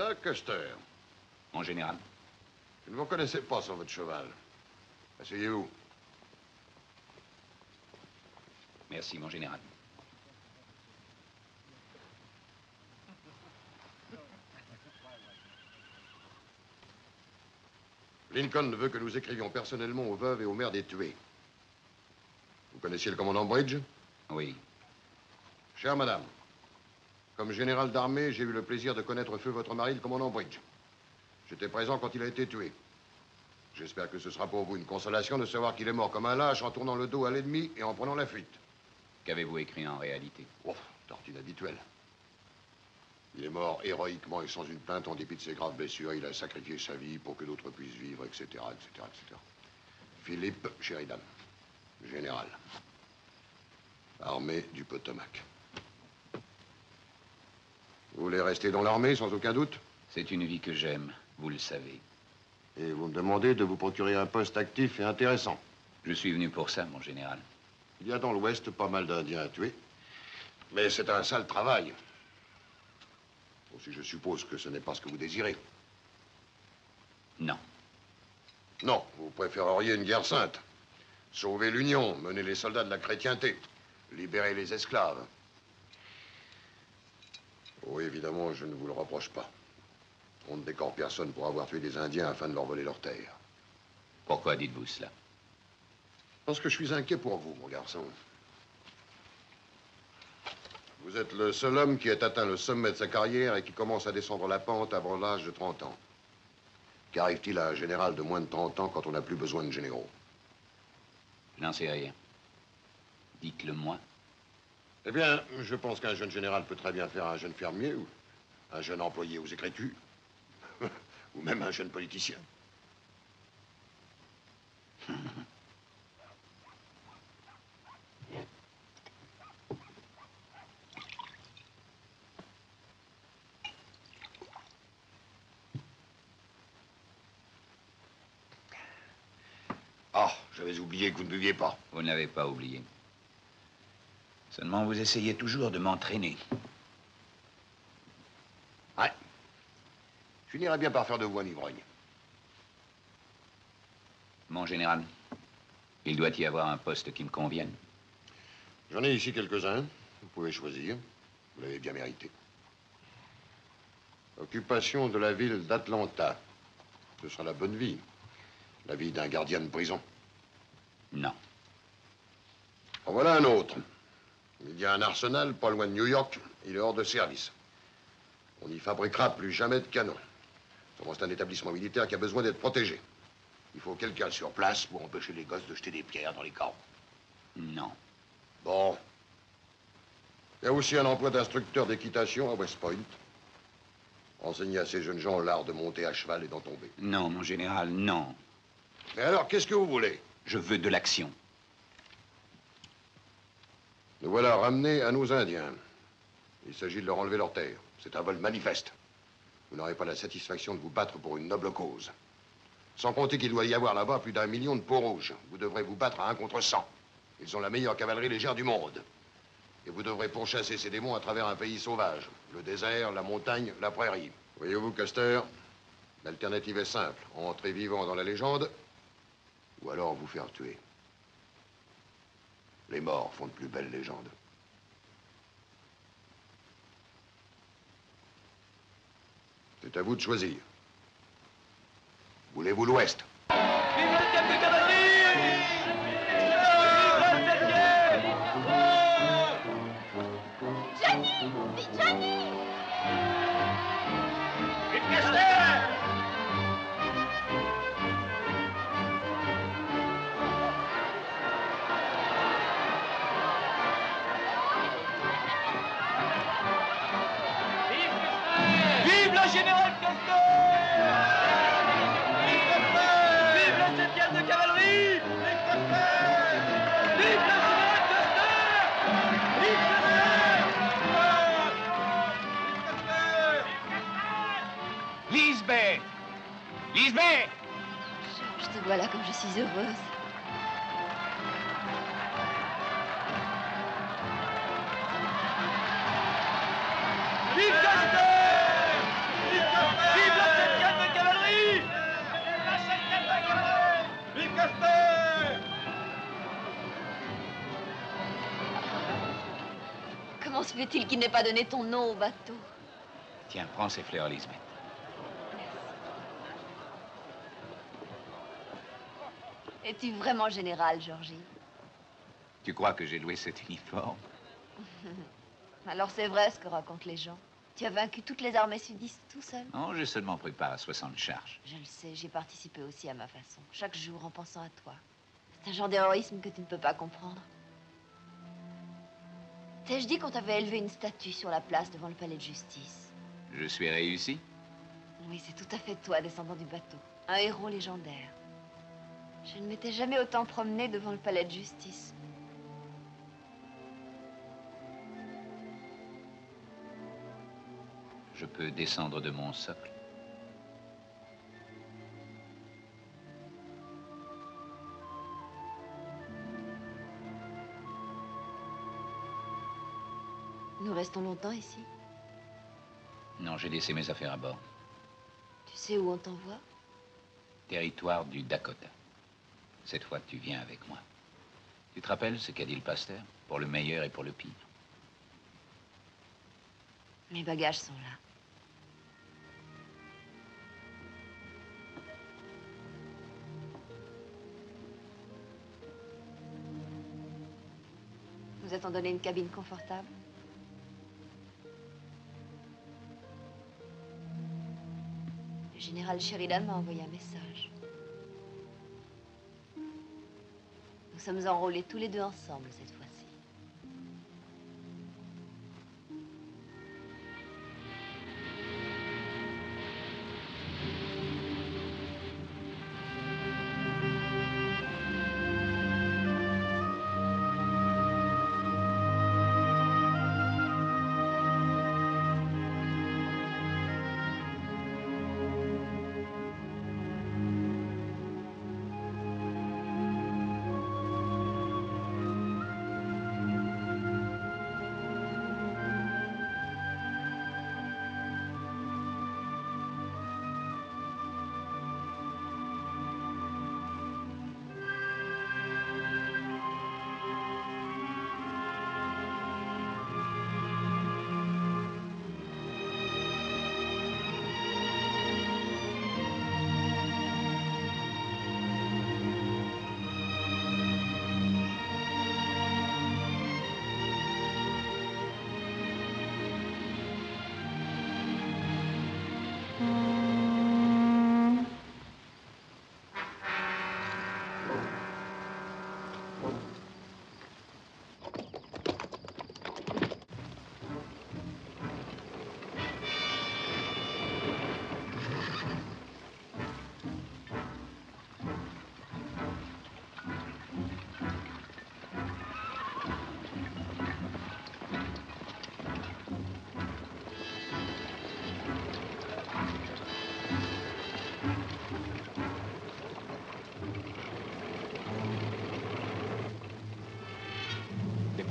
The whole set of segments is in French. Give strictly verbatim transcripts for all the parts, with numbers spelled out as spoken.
Ah, Custer. Mon général. Je ne vous connaissais pas sur votre cheval. Asseyez-vous. Merci, mon général. Lincoln veut que nous écrivions personnellement aux veuves et aux mères des tués. Vous connaissiez le commandant Bridge? Oui. Chère madame, comme général d'armée, j'ai eu le plaisir de connaître au feu votre mari, le commandant Bridge. J'étais présent quand il a été tué. J'espère que ce sera pour vous une consolation de savoir qu'il est mort comme un lâche en tournant le dos à l'ennemi et en prenant la fuite. Qu'avez-vous écrit en réalité? Ouf, tortue habituelle. Il est mort héroïquement et sans une plainte en dépit de ses graves blessures. Il a sacrifié sa vie pour que d'autres puissent vivre, et cetera, et cetera, et cetera. Philippe Sheridan, général, armée du Potomac. Vous voulez rester dans l'armée, sans aucun doute? C'est une vie que j'aime, vous le savez. Et vous me demandez de vous procurer un poste actif et intéressant. Je suis venu pour ça, mon général. Il y a dans l'Ouest pas mal d'Indiens à tuer. Mais c'est un sale travail. Aussi, je suppose que ce n'est pas ce que vous désirez. Non. Non, vous préféreriez une guerre sainte. Sauver l'Union, mener les soldats de la chrétienté, libérer les esclaves. Oui, évidemment, je ne vous le reproche pas. On ne décore personne pour avoir tué des Indiens afin de leur voler leurs terres. Pourquoi dites-vous cela? Parce que je suis inquiet pour vous, mon garçon. Vous êtes le seul homme qui ait atteint le sommet de sa carrière et qui commence à descendre la pente avant l'âge de trente ans. Qu'arrive-t-il à un général de moins de trente ans quand on n'a plus besoin de généraux? Je n'en sais rien. Dites-le moi. Eh bien, je pense qu'un jeune général peut très bien faire un jeune fermier ou un jeune employé aux écritures. Ou même un jeune politicien. Ah, j'avais oublié que vous ne buviez pas. Vous ne l'avez pas oublié. Seulement, vous essayez toujours de m'entraîner. Ouais. Je finirais bien par faire de vous un ivrogne. Mon général, il doit y avoir un poste qui me convienne. J'en ai ici quelques-uns. Vous pouvez choisir. Vous l'avez bien mérité. Occupation de la ville d'Atlanta. Ce sera la bonne vie. La vie d'un gardien de prison. Non. En voilà un autre. Il y a un arsenal pas loin de New York. Il est hors de service. On n'y fabriquera plus jamais de canons. C'est un établissement militaire qui a besoin d'être protégé. Il faut quelqu'un sur place pour empêcher les gosses de jeter des pierres dans les camps. Non. Bon. Il y a aussi un emploi d'instructeur d'équitation à West Point. Enseigner à ces jeunes gens l'art de monter à cheval et d'en tomber. Non, mon général, non. Mais alors, qu'est-ce que vous voulez? Je veux de l'action. Nous voilà ramenés à nos Indiens. Il s'agit de leur enlever leurs terres. C'est un vol manifeste. Vous n'aurez pas la satisfaction de vous battre pour une noble cause. Sans compter qu'il doit y avoir là-bas plus d'un million de peaux-rouges. Vous devrez vous battre à un contre cent. Ils ont la meilleure cavalerie légère du monde. Et vous devrez pourchasser ces démons à travers un pays sauvage. Le désert, la montagne, la prairie. Voyez-vous, Custer, l'alternative est simple. Entrer vivant dans la légende, ou alors vous faire tuer. Les morts font de plus belles légendes. C'est à vous de choisir. Voulez-vous l'Ouest? Lisbeth! Lisbeth! Je, je te vois là comme je suis heureuse. Vive Castel! Vive Castel! Vive la septième de cavalerie! Vive la septième de cavalerie! Vive Castel! Comment se fait-il qu'il n'ait pas donné ton nom au bateau? Tiens, prends ces fleurs, Lisbeth. Es-tu vraiment général, Georgie? Tu crois que j'ai loué cet uniforme? Alors c'est vrai ce que racontent les gens. Tu as vaincu toutes les armées sudistes tout seul? Non, j'ai seulement pris part à soixante charges. Je le sais, j'ai participé aussi à ma façon, chaque jour en pensant à toi. C'est un genre d'héroïsme que tu ne peux pas comprendre. T'ai-je dit qu'on t'avait élevé une statue sur la place devant le palais de justice? Je suis réussi? Oui, c'est tout à fait toi, descendant du bateau. Un héros légendaire. Je ne m'étais jamais autant promenée devant le palais de justice. Je peux descendre de mon socle. Nous restons longtemps ici? Non, j'ai laissé mes affaires à bord. Tu sais où on t'envoie? Territoire du Dakota. Cette fois, tu viens avec moi. Tu te rappelles ce qu'a dit le pasteur? Pour le meilleur et pour le pire. Mes bagages sont là. vais t'en donner une cabine confortable. Le général Sheridan m'a envoyé un message. Nous sommes enrôlés tous les deux ensemble cette fois.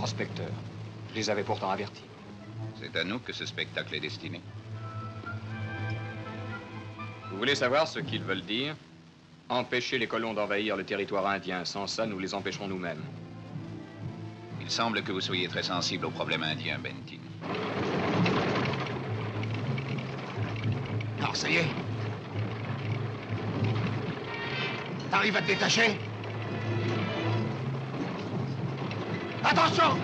Specteurs. Je les avais pourtant avertis. C'est à nous que ce spectacle est destiné. Vous voulez savoir ce qu'ils veulent dire? Empêcher les colons d'envahir le territoire indien. Sans ça, nous les empêcherons nous-mêmes. Il semble que vous soyez très sensible au problème indien, Bentin. Non, ça y est. T'arrives à te détacher? Attention!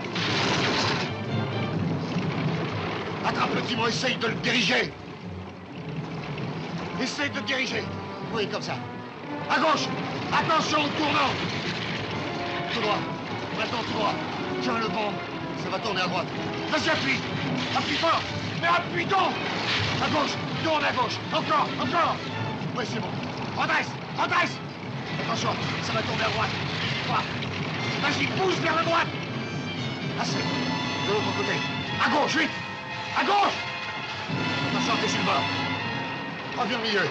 Attrape le timon, essaye de le diriger. Essaye de le diriger. Oui, comme ça. À gauche! Attention, tournant! Tout droit. Maintenant, tout droit. Tiens le bon. Ça va tourner à droite. Vas-y, appuie! Appuie fort! Mais appuie donc! À gauche! Tourne à gauche! Encore! Encore! Oui, c'est bon. Redresse! Redresse! Attention, ça va tourner à droite. Vas-y, bouge vers la droite! Assez. De l'autre côté. À gauche, vite! À gauche! Attention, t'es sur le bord. Reviens au milieu.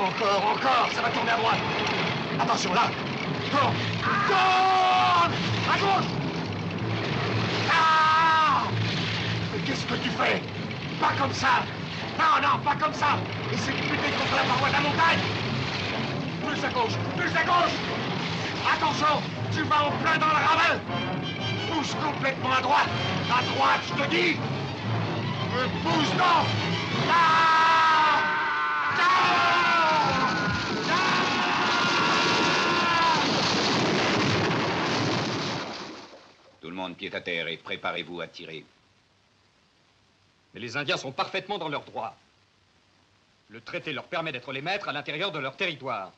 Encore, encore, ça va tourner à droite. Attention, là. Tourne! Tourne! À gauche! Ah! Mais qu'est-ce que tu fais? Pas comme ça! Non, non, pas comme ça! Essaie de buter contre la paroi de la montagne! Plus à gauche! Plus à gauche! Attention! Tu vas en plein dans le ravin! Pousse complètement à droite! À droite, je te dis! Me pousse donc! Ah! Ah! Ah! Tout le monde pied à terre et préparez-vous à tirer. Mais les Indiens sont parfaitement dans leurs droits. Le traité leur permet d'être les maîtres à l'intérieur de leur territoire.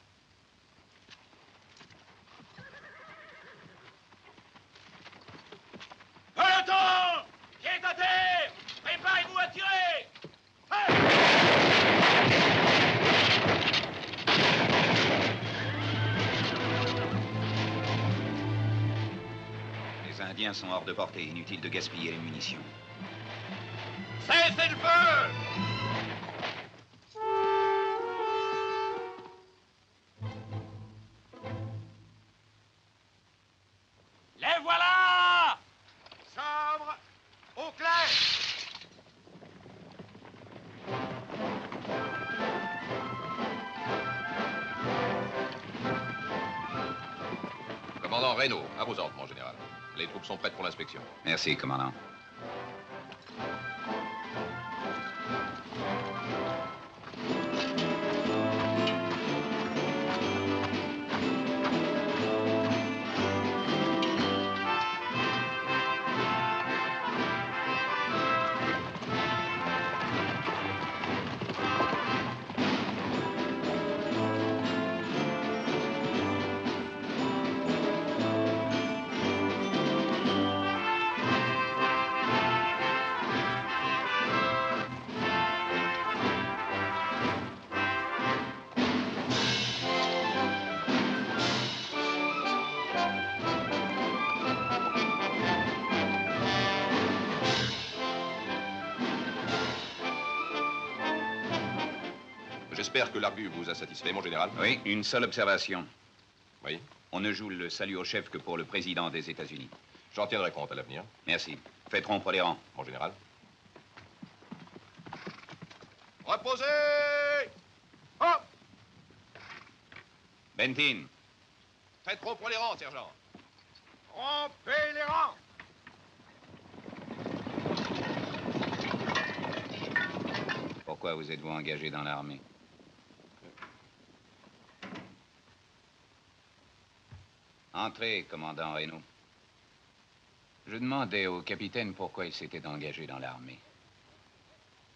Les Indiens sont hors de portée, inutile de gaspiller les munitions. Cessez le feu! Les voilà! Sobre, au clair! Commandant Reno, à vos ordres, mon général. Les troupes sont prêtes pour l'inspection. Merci, commandant. J'espère que l'argu vous a satisfait, mon général. Oui, une seule observation. Oui. On ne joue le salut au chef que pour le président des États-Unis. J'en tiendrai compte à l'avenir. Merci. Faites rompre les rangs. Mon général. Reposez! Hop! Bentin. Faites rompre les rangs, sergent. Rompez les rangs! Pourquoi vous êtes-vous engagé dans l'armée? Entrez, commandant Reno. Je demandais au capitaine pourquoi il s'était engagé dans l'armée.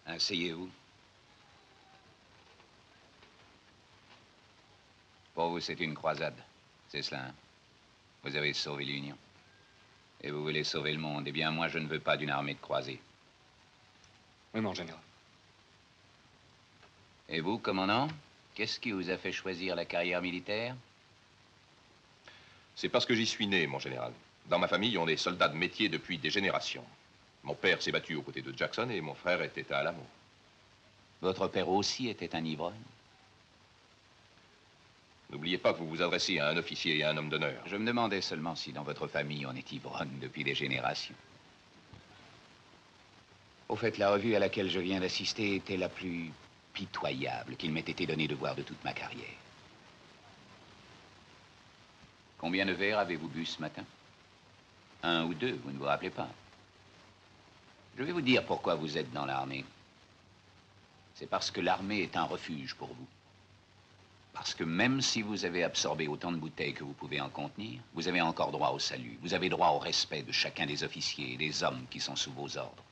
Asseyez-vous. Pour vous, c'est une croisade. C'est cela, hein? Vous avez sauvé l'Union. Et vous voulez sauver le monde. Eh bien, moi, je ne veux pas d'une armée de croisés. Oui, mon général. Et vous, commandant, qu'est-ce qui vous a fait choisir la carrière militaire? C'est parce que j'y suis né, mon général. Dans ma famille, on est soldats de métier depuis des générations. Mon père s'est battu aux côtés de Jackson et mon frère était à Alamo. Votre père aussi était un ivrogne? N'oubliez pas que vous vous adressez à un officier et à un homme d'honneur. Je me demandais seulement si dans votre famille, on est ivrogne depuis des générations. Au fait, la revue à laquelle je viens d'assister était la plus pitoyable qu'il m'ait été donné de voir de toute ma carrière. Combien de verres avez-vous bu ce matin? Un ou deux, vous ne vous rappelez pas. Je vais vous dire pourquoi vous êtes dans l'armée. C'est parce que l'armée est un refuge pour vous. Parce que même si vous avez absorbé autant de bouteilles que vous pouvez en contenir, vous avez encore droit au salut. Vous avez droit au respect de chacun des officiers et des hommes qui sont sous vos ordres.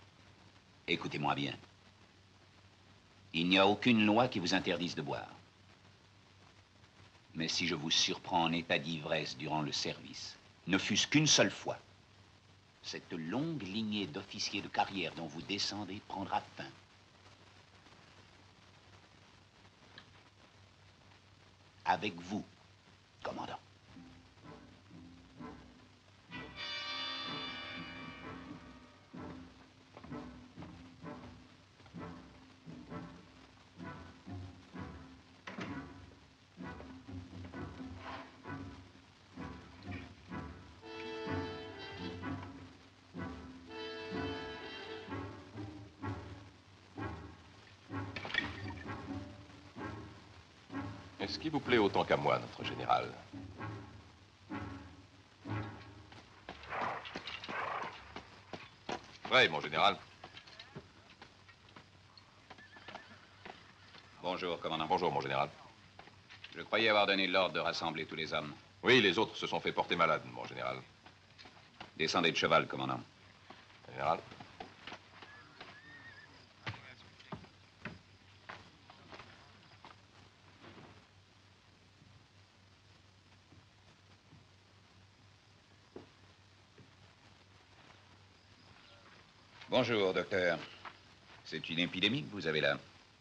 Écoutez-moi bien. Il n'y a aucune loi qui vous interdise de boire. Mais si je vous surprends en état d'ivresse durant le service, ne fût-ce qu'une seule fois, cette longue lignée d'officiers de carrière dont vous descendez prendra fin. Avec vous, commandant. Est-ce qu'il vous plaît autant qu'à moi, notre général? Vrai, mon général. Bonjour, commandant. Bonjour, mon général. Je croyais avoir donné l'ordre de rassembler tous les hommes. Oui, les autres se sont fait porter malades, mon général. Descendez de cheval, commandant. Général. Bonjour, docteur. C'est une épidémie que vous avez là.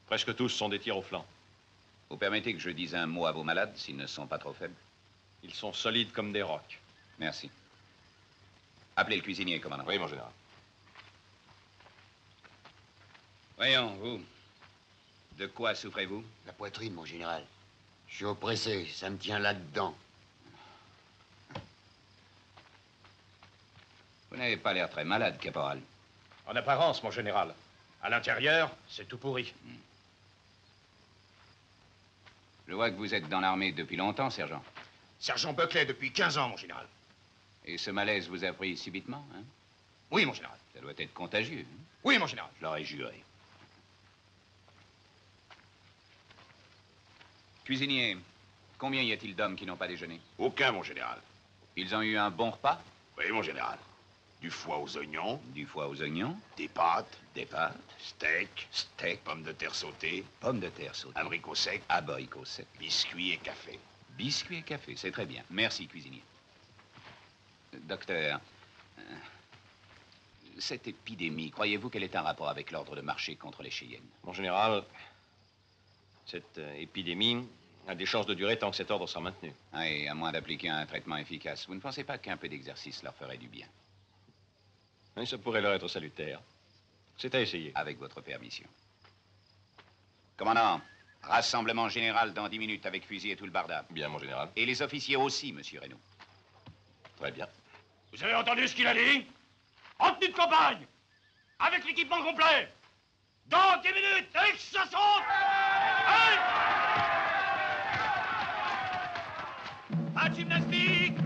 Presque tous sont des tirs au flanc. Vous permettez que je dise un mot à vos malades s'ils ne sont pas trop faibles? Ils sont solides comme des rocs. Merci. Appelez le cuisinier, commandant. Oui, mon général. Voyons, vous. De quoi souffrez-vous? La poitrine, mon général. Je suis oppressé, ça me tient là-dedans. Vous n'avez pas l'air très malade, caporal. En apparence, mon général. À l'intérieur, c'est tout pourri. Je vois que vous êtes dans l'armée depuis longtemps, sergent. Sergent Buckley, depuis quinze ans, mon général. Et ce malaise vous a pris subitement, hein? Oui, mon général. Ça doit être contagieux. Hein? Oui, mon général. Je l'aurais juré. Cuisinier, combien y a-t-il d'hommes qui n'ont pas déjeuné? Aucun, mon général. Ils ont eu un bon repas? Oui, mon général. Du foie aux oignons. Du foie aux oignons. Des pâtes. Des pâtes. Steak. Steak. Pommes de terre sautées. Pommes de terre sautées. Abricots secs. Abricots secs. Biscuits et café. Biscuits et café, c'est très bien. Merci, cuisinier. Docteur, cette épidémie, croyez-vous qu'elle ait un rapport avec l'ordre de marcher contre les Cheyennes? Mon général, cette épidémie a des chances de durer tant que cet ordre sera maintenu. Ah, et à moins d'appliquer un traitement efficace, vous ne pensez pas qu'un peu d'exercice leur ferait du bien? Mais ça pourrait leur être salutaire. C'est à essayer. Avec votre permission. Commandant, Rassemblement général dans dix minutes avec fusil et tout le bardame. Bien, mon général. Et les officiers aussi, monsieur Reno. Très bien. Vous avez entendu ce qu'il a dit? En tenue de campagne, avec l'équipement complet. Dans dix minutes, et que ça saute. Pas de gymnastique.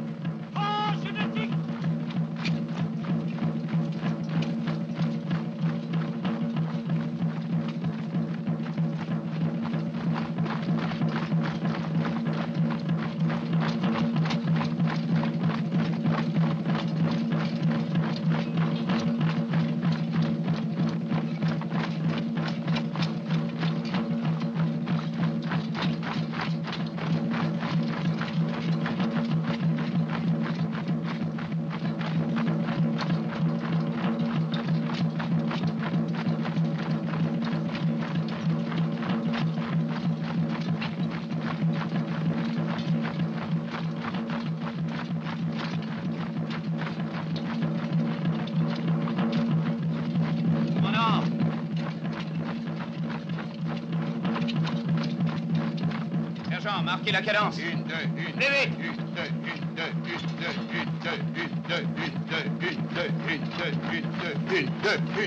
Marquez la cadence. Une, deux, une, Lévé. Une, deux, une, deux, une, deux, une, deux, une, deux, une, deux, une, deux, une, deux, une, deux, une, deux, une, deux, une, deux, une, deux, une, deux, une, deux, une,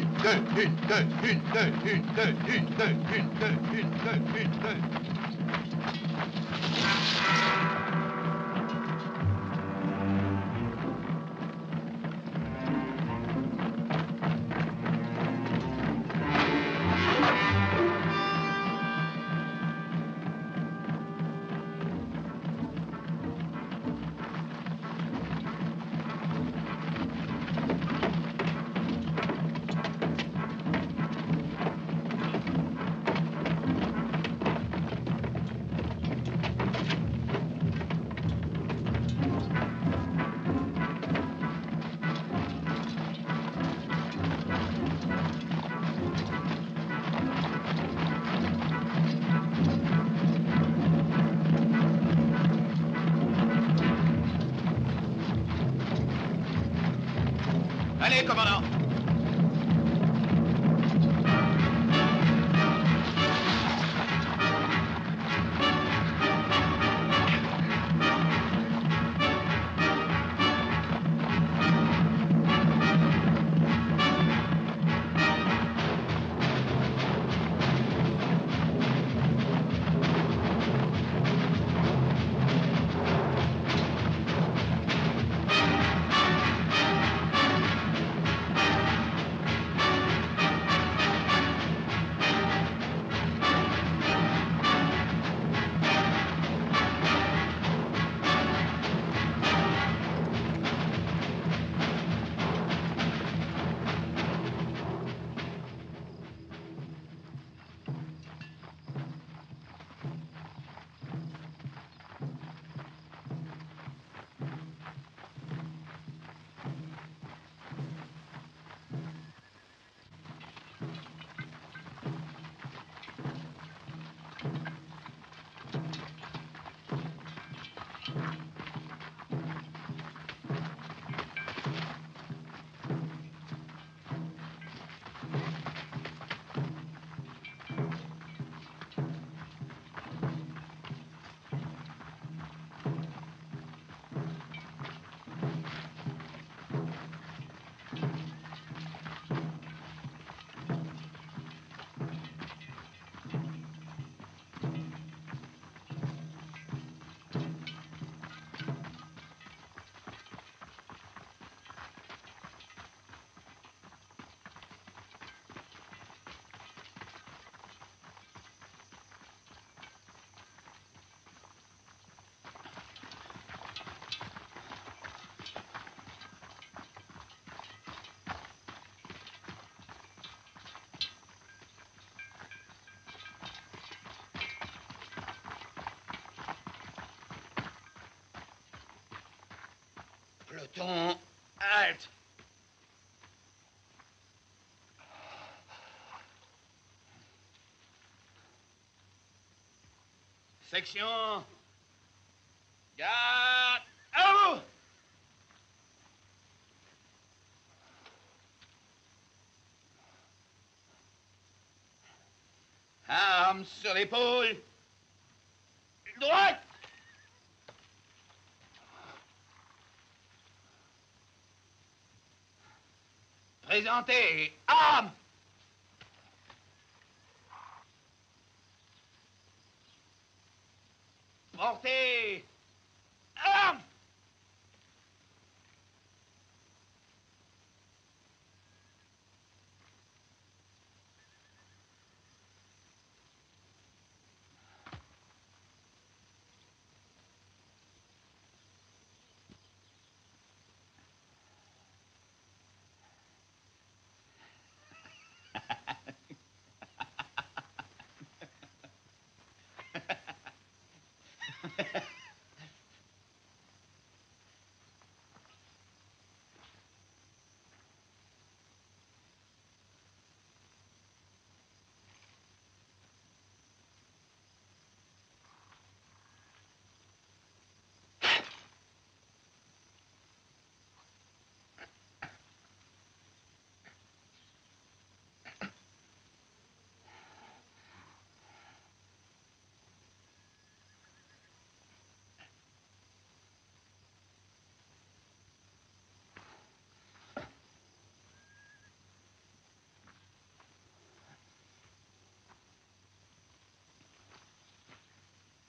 deux, une, deux, une, deux. Peloton, halte. Section, garde, à vous. Arme sur l'épaule. Droite. Présentez. Arme. Portez. Arme.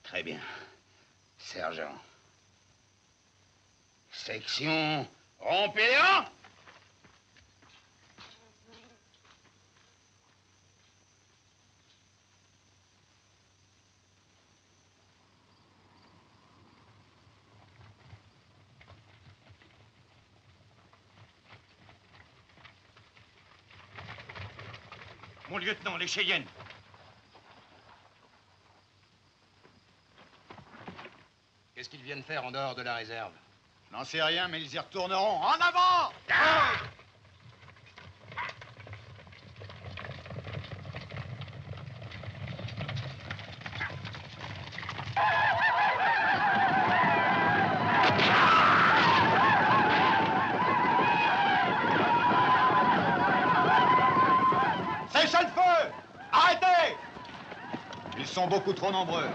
Très bien. Sergent. Section rompéant. Mon lieutenant, les Cheyennes. Qu'est-ce qu'ils viennent faire en dehors de la réserve? Je n'en sais rien, mais ils y retourneront. En avant! Ah! Séchez le feu! Arrêtez! Ils sont beaucoup trop nombreux.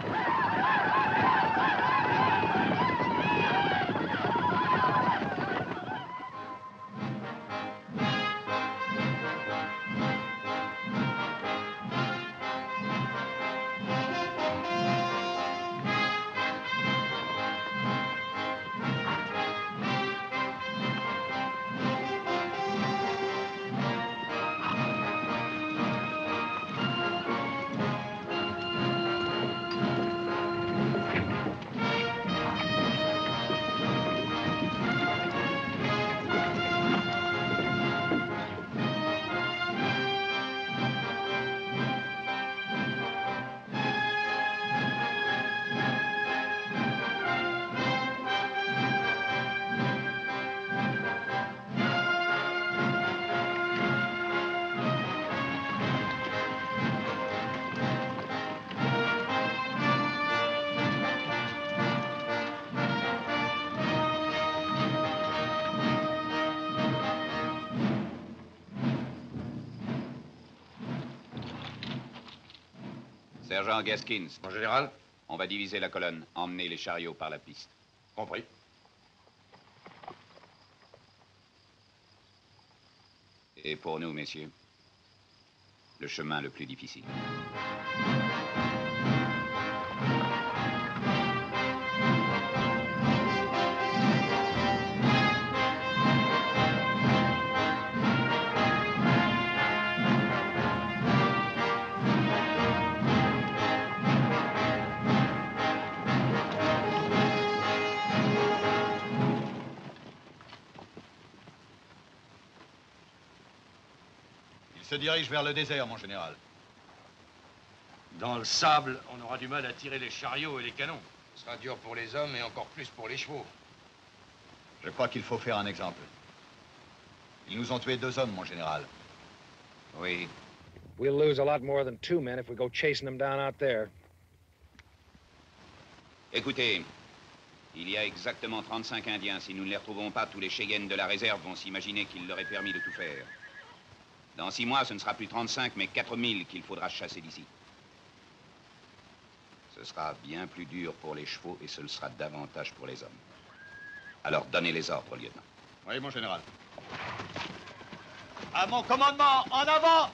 Sergent Gaskins. Mon général. On va diviser la colonne, emmener les chariots par la piste. Compris. Et pour nous, messieurs, le chemin le plus difficile. Je dirige vers le désert, mon général. Dans le sable, on aura du mal à tirer les chariots et les canons. Ce sera dur pour les hommes et encore plus pour les chevaux. Je crois qu'il faut faire un exemple. Ils nous ont tué deux hommes, mon général. Oui. We'll lose a lot more than two men if we go chasing them down out there. Écoutez, il y a exactement trente-cinq Indiens. Si nous ne les retrouvons pas, tous les Cheyennes de la réserve vont s'imaginer qu'il leur est permis de tout faire. Dans six mois, ce ne sera plus trente-cinq, mais quatre mille qu'il faudra chasser d'ici. Ce sera bien plus dur pour les chevaux et ce le sera davantage pour les hommes. Alors donnez les ordres, lieutenant. Oui, mon général. À mon commandement, en avant!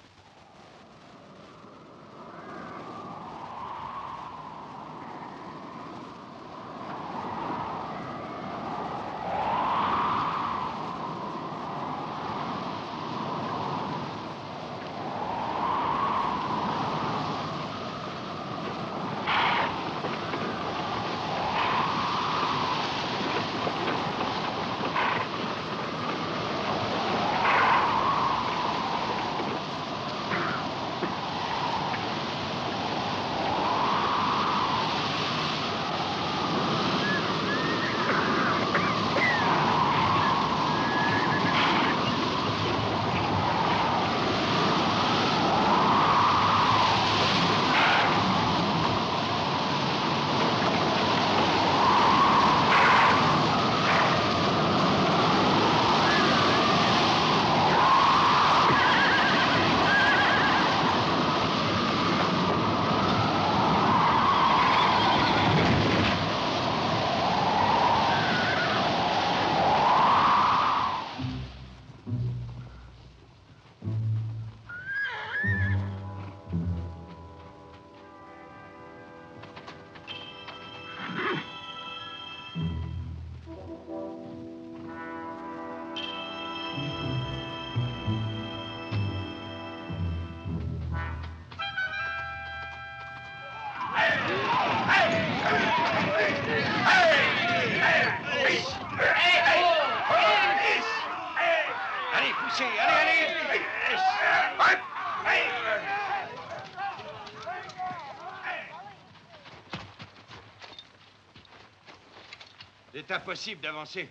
C'est impossible d'avancer.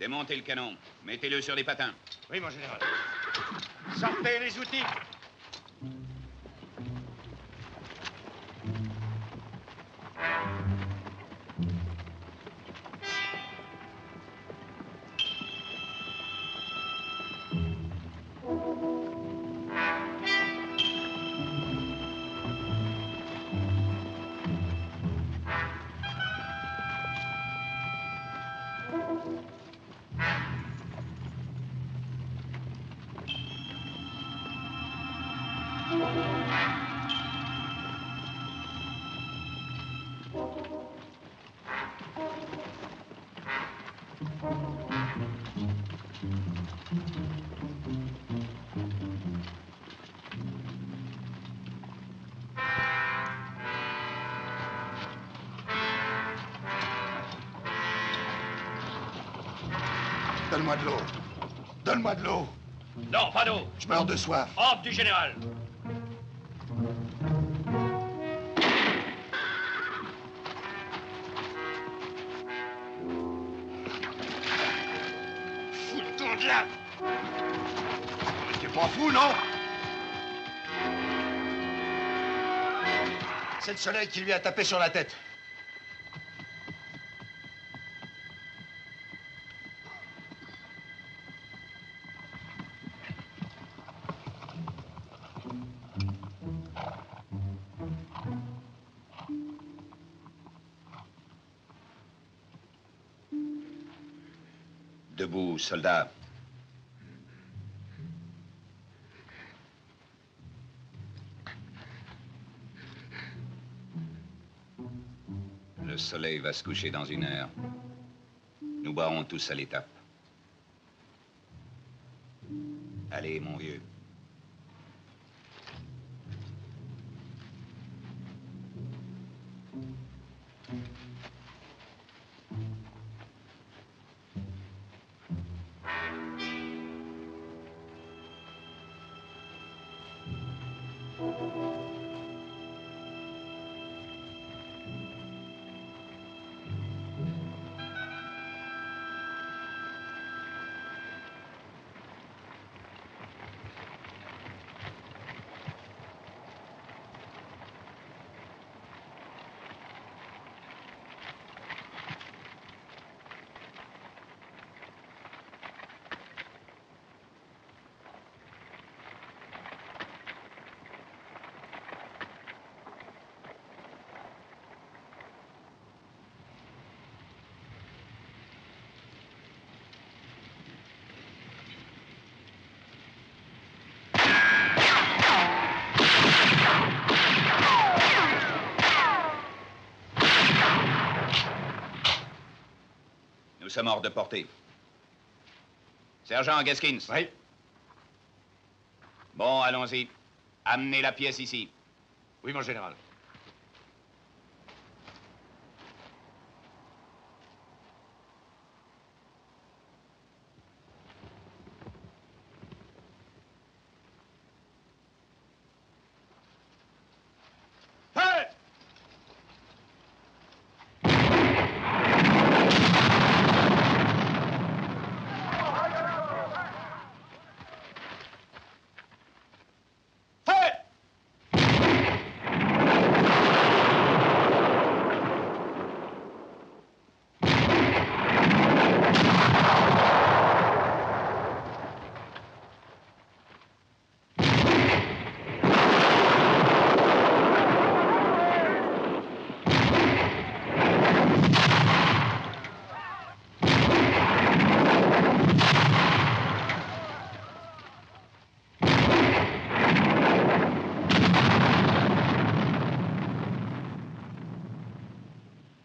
Démontez le canon. Mettez-le sur les patins. Oui, mon général. Sortez les outils. Donne-moi de l'eau. Donne-moi de l'eau. Non, pas d'eau. Je meurs de soif. Ordre du général. Fous le camp de là. T'es pas fou, non? C'est le soleil qui lui a tapé sur la tête. Soldats. Le soleil va se coucher dans une heure. Nous boirons tous à l'étape. Allez, mon vieux. Nous sommes hors de portée. Sergent Gaskins. Oui. Bon, allons-y. Amenez la pièce ici. Oui, mon général.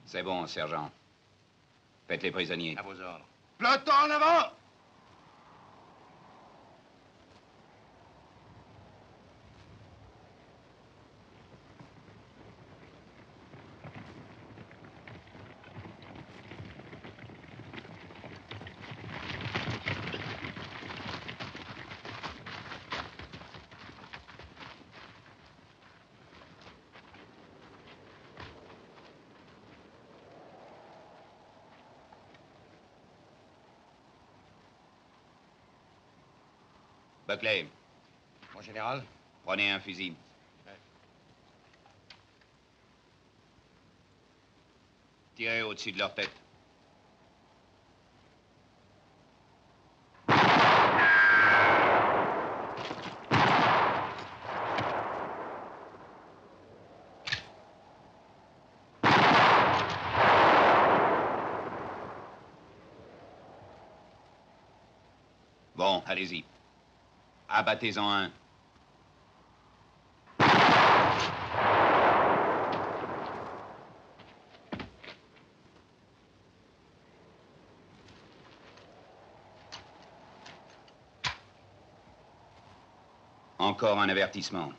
C'est bon, sergent. Faites les prisonniers. À vos ordres. Peloton en avant! Buckley. Mon général. Prenez un fusil. Ouais. Tirez au-dessus de leur tête. Bon, allez-y. Abattez-en un. Encore un avertissement.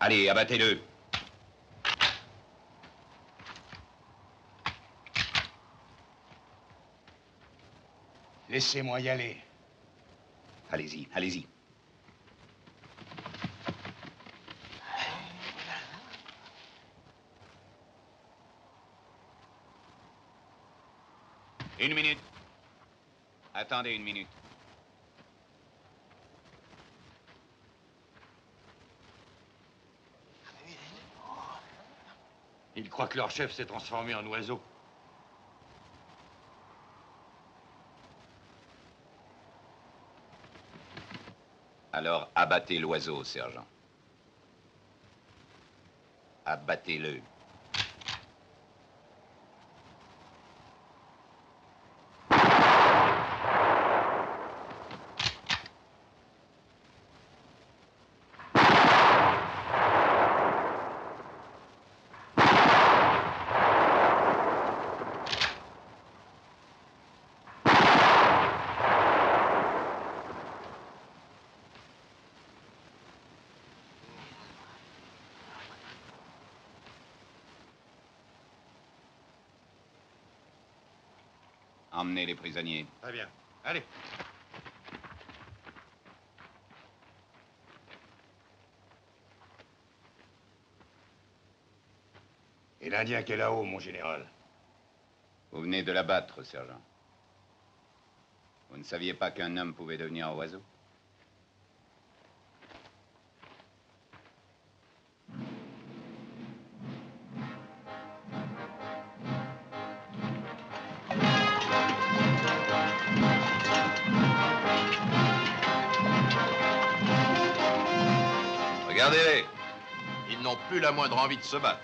Allez, abattez-le. Laissez-moi y aller. Allez-y, allez-y. Une minute. Attendez une minute. Ils croient que leur chef s'est transformé en oiseau. Alors, abattez l'oiseau, sergent. Abattez-le. Emmenez les prisonniers. Très bien. Allez. Et l'Indien qui est là-haut, mon général? Vous venez de l'abattre, sergent. Vous ne saviez pas qu'un homme pouvait devenir oiseau? Plus la moindre envie de se battre.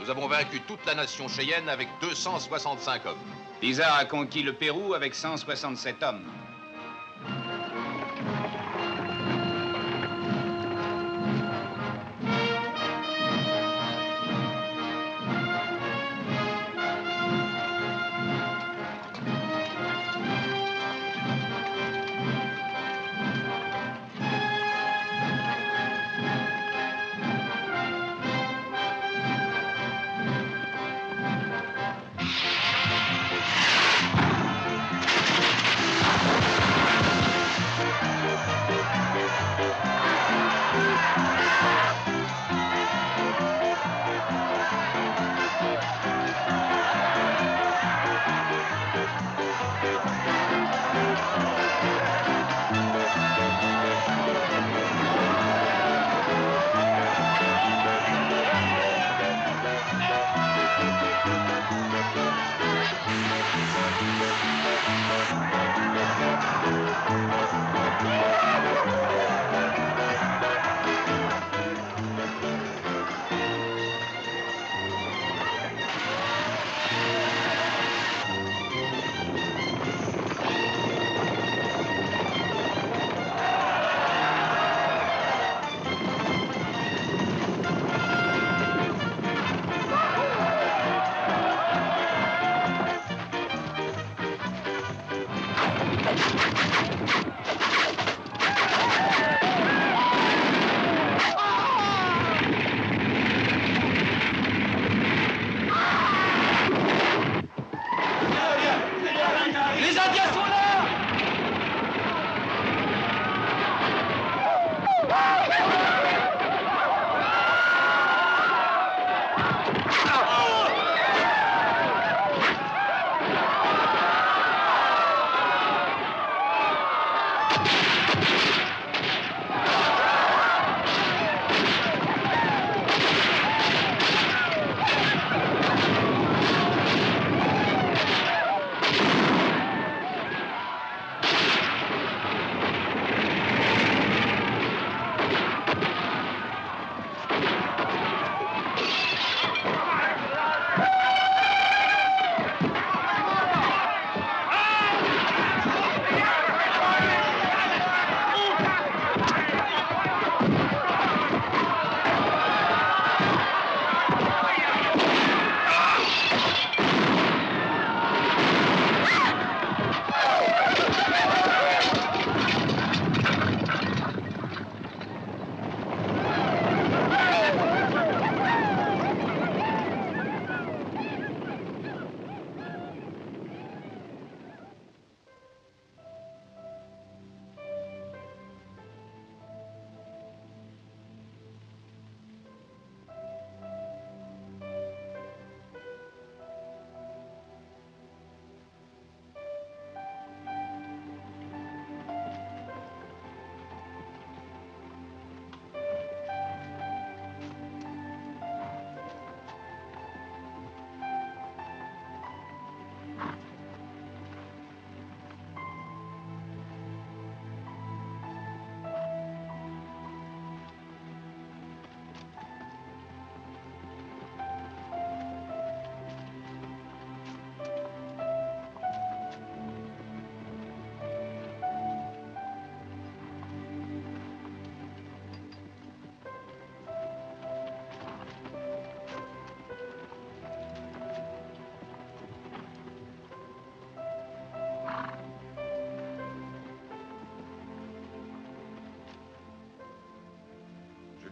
Nous avons vaincu toute la nation Cheyenne avec deux cent soixante-cinq hommes. Pizarre a conquis le Pérou avec cent soixante-sept hommes.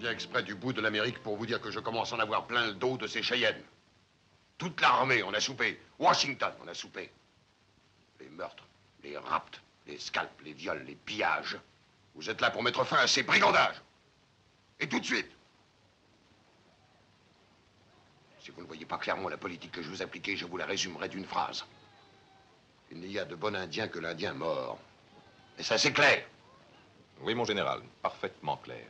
viens exprès du bout de l'Amérique pour vous dire que je commence à en avoir plein le dos de ces Cheyennes. Toute l'armée, on a soupé. Washington, on a soupé. Les meurtres, les rapts, les scalps, les viols, les pillages. Vous êtes là pour mettre fin à ces brigandages. Et tout de suite. Si vous ne voyez pas clairement la politique que je vous appliquais, je vous la résumerai d'une phrase. Il n'y a de bon Indien que l'Indien mort. Et ça, c'est clair. Oui, mon général, parfaitement clair.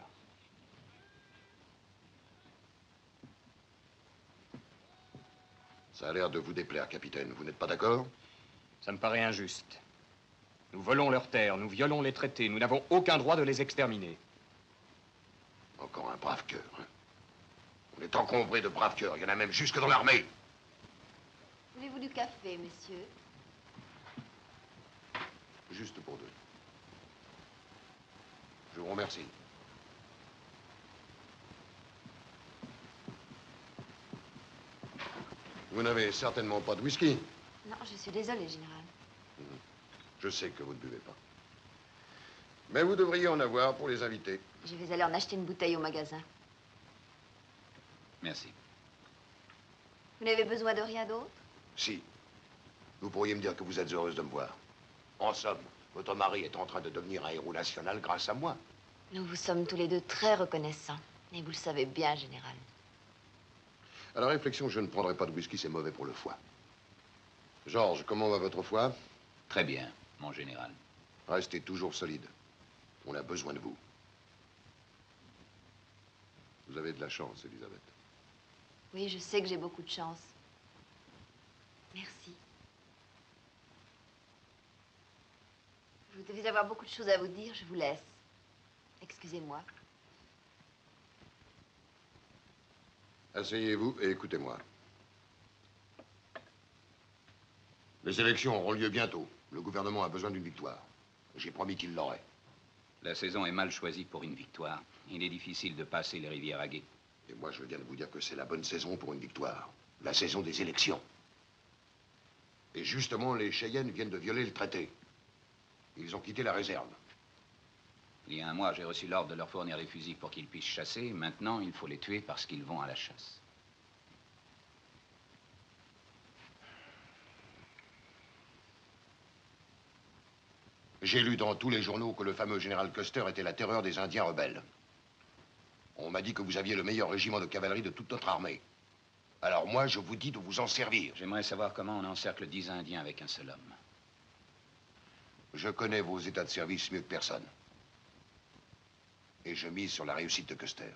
Ça a l'air de vous déplaire, capitaine. Vous n'êtes pas d'accord? Ça me paraît injuste. Nous volons leurs terres, nous violons les traités, nous n'avons aucun droit de les exterminer. Encore un brave cœur, hein? On est encombré de braves cœurs, il y en a même jusque dans l'armée. Voulez-vous du café, monsieur? Juste pour deux. Je vous remercie. Vous n'avez certainement pas de whisky? Non, je suis désolé, général. Je sais que vous ne buvez pas. Mais vous devriez en avoir pour les invités. Je vais aller en acheter une bouteille au magasin. Merci. Vous n'avez besoin de rien d'autre? Si. Vous pourriez me dire que vous êtes heureuse de me voir. En somme, votre mari est en train de devenir un héros national grâce à moi. Nous vous sommes tous les deux très reconnaissants. Et vous le savez bien, général. À la réflexion, je ne prendrai pas de whisky, c'est mauvais pour le foie. Georges, comment va votre foie? Très bien, mon général. Restez toujours solide. On a besoin de vous. Vous avez de la chance, Elisabeth. Oui, je sais que j'ai beaucoup de chance. Merci. Vous devez avoir beaucoup de choses à vous dire, je vous laisse. Excusez-moi. Asseyez-vous et écoutez-moi. Les élections auront lieu bientôt. Le gouvernement a besoin d'une victoire. J'ai promis qu'il l'aurait. La saison est mal choisie pour une victoire. Il est difficile de passer les rivières à gué. Et moi, je viens de vous dire que c'est la bonne saison pour une victoire. La saison des élections. Et justement, les Cheyennes viennent de violer le traité. Ils ont quitté la réserve. Il y a un mois, j'ai reçu l'ordre de leur fournir les fusils pour qu'ils puissent chasser. Maintenant, il faut les tuer parce qu'ils vont à la chasse. J'ai lu dans tous les journaux que le fameux général Custer était la terreur des Indiens rebelles. On m'a dit que vous aviez le meilleur régiment de cavalerie de toute notre armée. Alors moi, je vous dis de vous en servir. J'aimerais savoir comment on encercle dix Indiens avec un seul homme. Je connais vos états de service mieux que personne. Et je mise sur la réussite de Custer.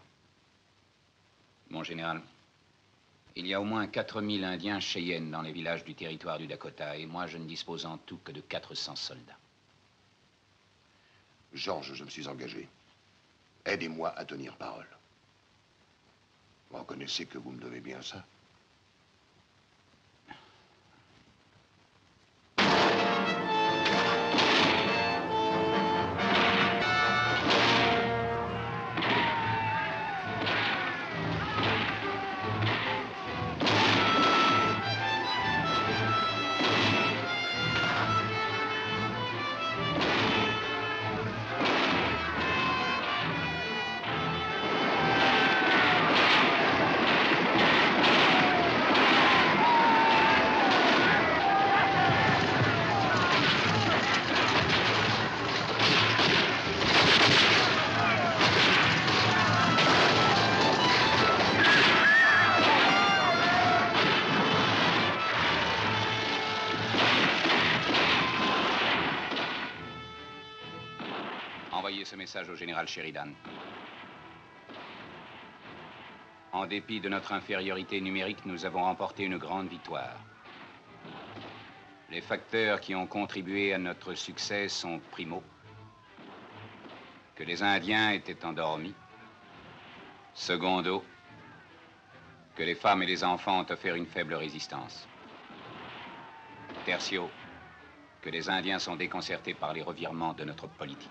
Mon général, il y a au moins quatre mille Indiens Cheyennes dans les villages du territoire du Dakota, et moi, je ne dispose en tout que de quatre cents soldats. Georges, je me suis engagé. Aidez-moi à tenir parole. Vous reconnaissez que vous me devez bien ça? Message au général Sheridan. En dépit de notre infériorité numérique, nous avons remporté une grande victoire. Les facteurs qui ont contribué à notre succès sont primo, que les Indiens étaient endormis, secondo, que les femmes et les enfants ont offert une faible résistance, tertio, que les Indiens sont déconcertés par les revirements de notre politique.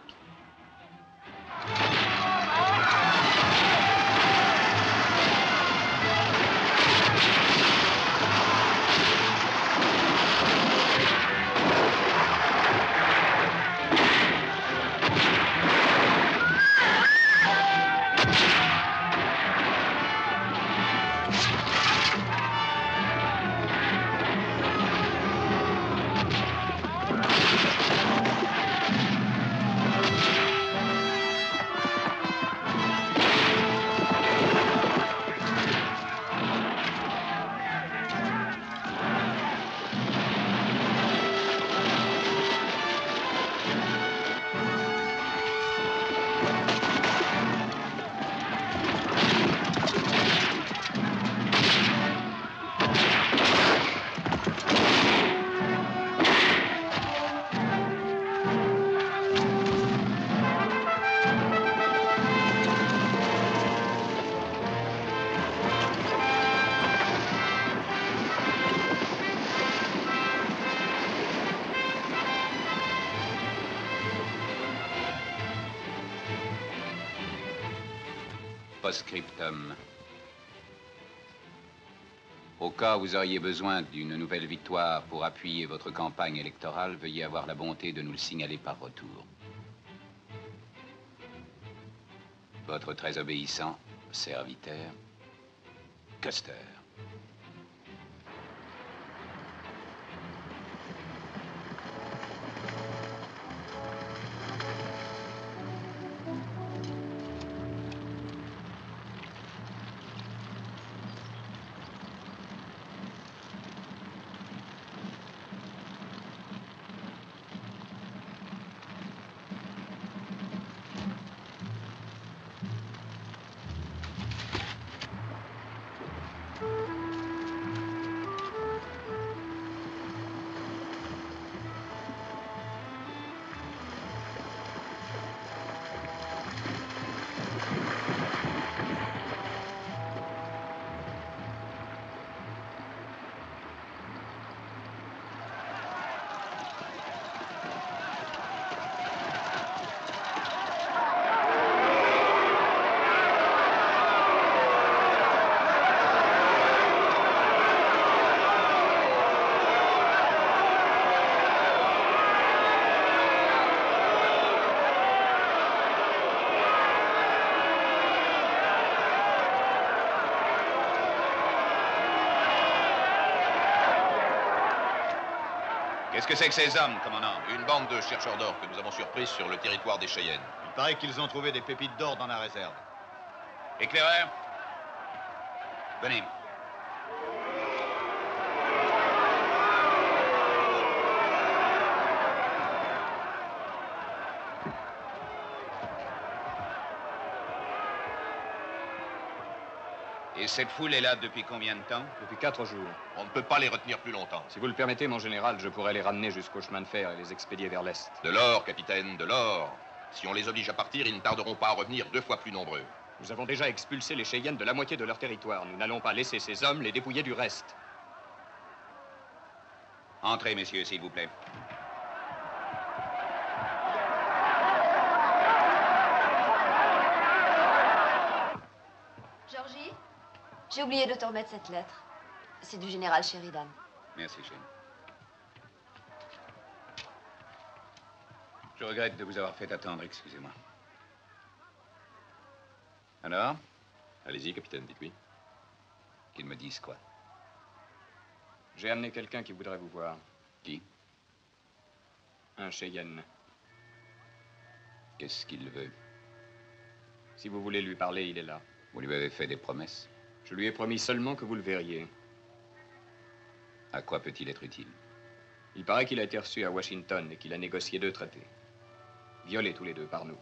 Postscriptum. Au cas où vous auriez besoin d'une nouvelle victoire pour appuyer votre campagne électorale, veuillez avoir la bonté de nous le signaler par retour. Votre très obéissant serviteur, Custer. Qu'est-ce que c'est que ces hommes, commandant? Une bande de chercheurs d'or que nous avons surprise sur le territoire des Cheyennes. Il paraît qu'ils ont trouvé des pépites d'or dans la réserve. Éclaireur, venez. Et cette foule est là depuis combien de temps? Depuis quatre jours. On ne peut pas les retenir plus longtemps. Si vous le permettez, mon général, je pourrais les ramener jusqu'au chemin de fer et les expédier vers l'Est. De l'or, capitaine, de l'or. Si on les oblige à partir, ils ne tarderont pas à revenir deux fois plus nombreux. Nous avons déjà expulsé les Cheyennes de la moitié de leur territoire. Nous n'allons pas laisser ces hommes les dépouiller du reste. Entrez, messieurs, s'il vous plaît. J'ai oublié de te remettre cette lettre. C'est du général Sheridan. Merci, Shane. Je regrette de vous avoir fait attendre, excusez-moi. Alors? Allez-y, capitaine, dites-lui. Qu'il me dise quoi? J'ai amené quelqu'un qui voudrait vous voir. Qui? Un Cheyenne. Qu'est-ce qu'il veut? Si vous voulez lui parler, il est là. Vous lui avez fait des promesses? Je lui ai promis seulement que vous le verriez. À quoi peut-il être utile? Il paraît qu'il a été reçu à Washington et qu'il a négocié deux traités. Violés tous les deux par nous.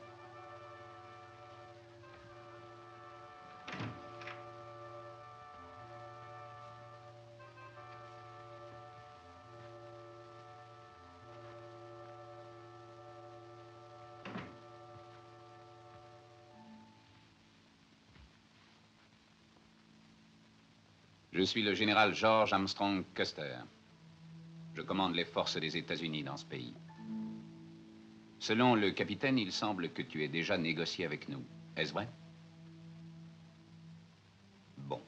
Je suis le général George Armstrong Custer. Je commande les forces des États-Unis dans ce pays. Selon le capitaine, il semble que tu aies déjà négocié avec nous. Est-ce vrai? Bon.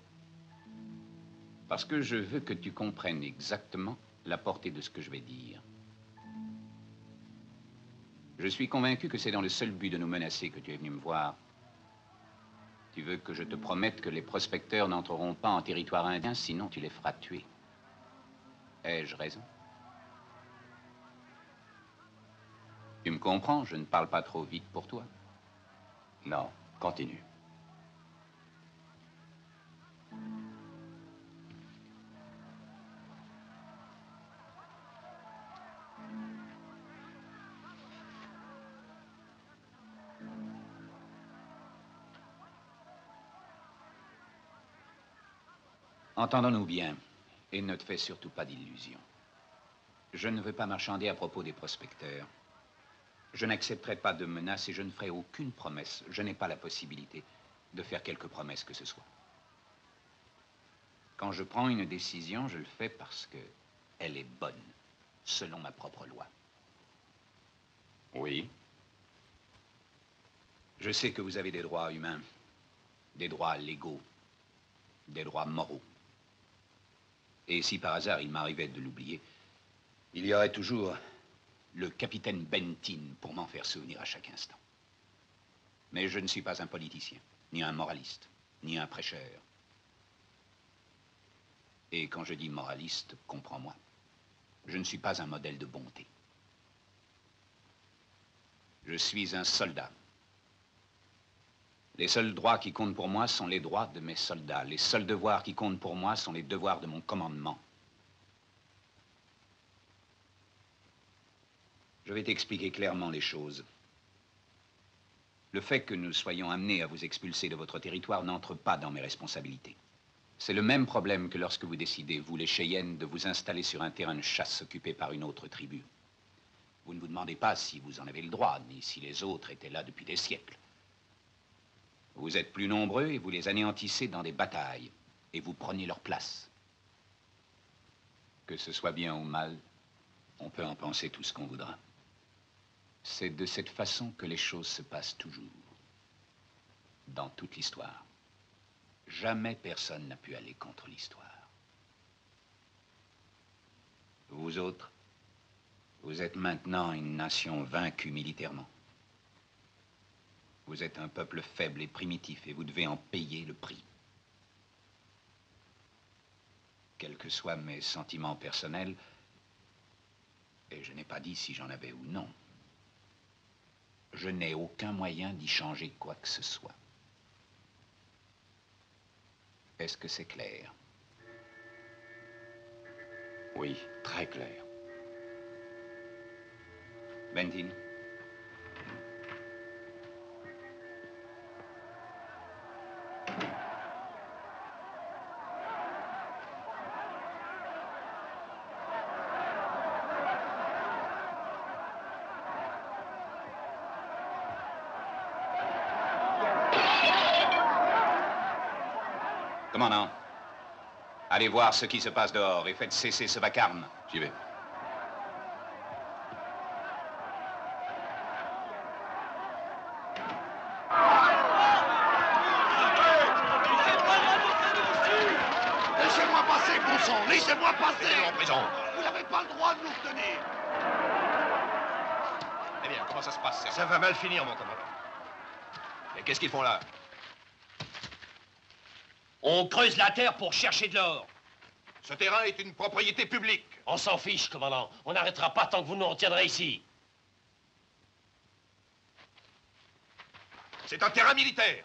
Parce que je veux que tu comprennes exactement la portée de ce que je vais dire. Je suis convaincu que c'est dans le seul but de nous menacer que tu es venu me voir. Tu veux que je te promette que les prospecteurs n'entreront pas en territoire indien, sinon tu les feras tuer. Ai-je raison? Tu me comprends, je ne parle pas trop vite pour toi. Non, continue. Entendons-nous bien, et ne te fais surtout pas d'illusions. Je ne veux pas marchander à propos des prospecteurs. Je n'accepterai pas de menaces et je ne ferai aucune promesse. Je n'ai pas la possibilité de faire quelque promesse que ce soit. Quand je prends une décision, je le fais parce que elle est bonne, selon ma propre loi. Oui. Je sais que vous avez des droits humains. des droits légaux, des droits moraux. Et si par hasard il m'arrivait de l'oublier, il y aurait toujours le capitaine Bentin pour m'en faire souvenir à chaque instant. Mais je ne suis pas un politicien, ni un moraliste, ni un prêcheur. Et quand je dis moraliste, comprends-moi, je ne suis pas un modèle de bonté. Je suis un soldat. Les seuls droits qui comptent pour moi sont les droits de mes soldats. Les seuls devoirs qui comptent pour moi sont les devoirs de mon commandement. Je vais t'expliquer clairement les choses. Le fait que nous soyons amenés à vous expulser de votre territoire n'entre pas dans mes responsabilités. C'est le même problème que lorsque vous décidez, vous les Cheyennes, de vous installer sur un terrain de chasse occupé par une autre tribu. Vous ne vous demandez pas si vous en avez le droit, ni si les autres étaient là depuis des siècles. Vous êtes plus nombreux et vous les anéantissez dans des batailles, et vous prenez leur place. Que ce soit bien ou mal, on peut en penser tout ce qu'on voudra. C'est de cette façon que les choses se passent toujours, dans toute l'histoire. Jamais personne n'a pu aller contre l'histoire. Vous autres, vous êtes maintenant une nation vaincue militairement. Vous êtes un peuple faible et primitif et vous devez en payer le prix. Quels que soient mes sentiments personnels, et je n'ai pas dit si j'en avais ou non, je n'ai aucun moyen d'y changer quoi que ce soit. Est-ce que c'est clair? Oui, très clair. Bentin? Commandant, allez voir ce qui se passe dehors et faites cesser ce vacarme. J'y vais. Laissez-moi passer, bon sang, laissez-moi passer. En prison. Vous n'avez pas le droit de nous retenir. Eh bien, comment ça se passe, sergent? Ça va mal finir, mon commandant. Mais qu'est-ce qu'ils font là? On creuse la terre pour chercher de l'or. Ce terrain est une propriété publique. On s'en fiche, commandant. On n'arrêtera pas tant que vous nous retiendrez ici. C'est un terrain militaire.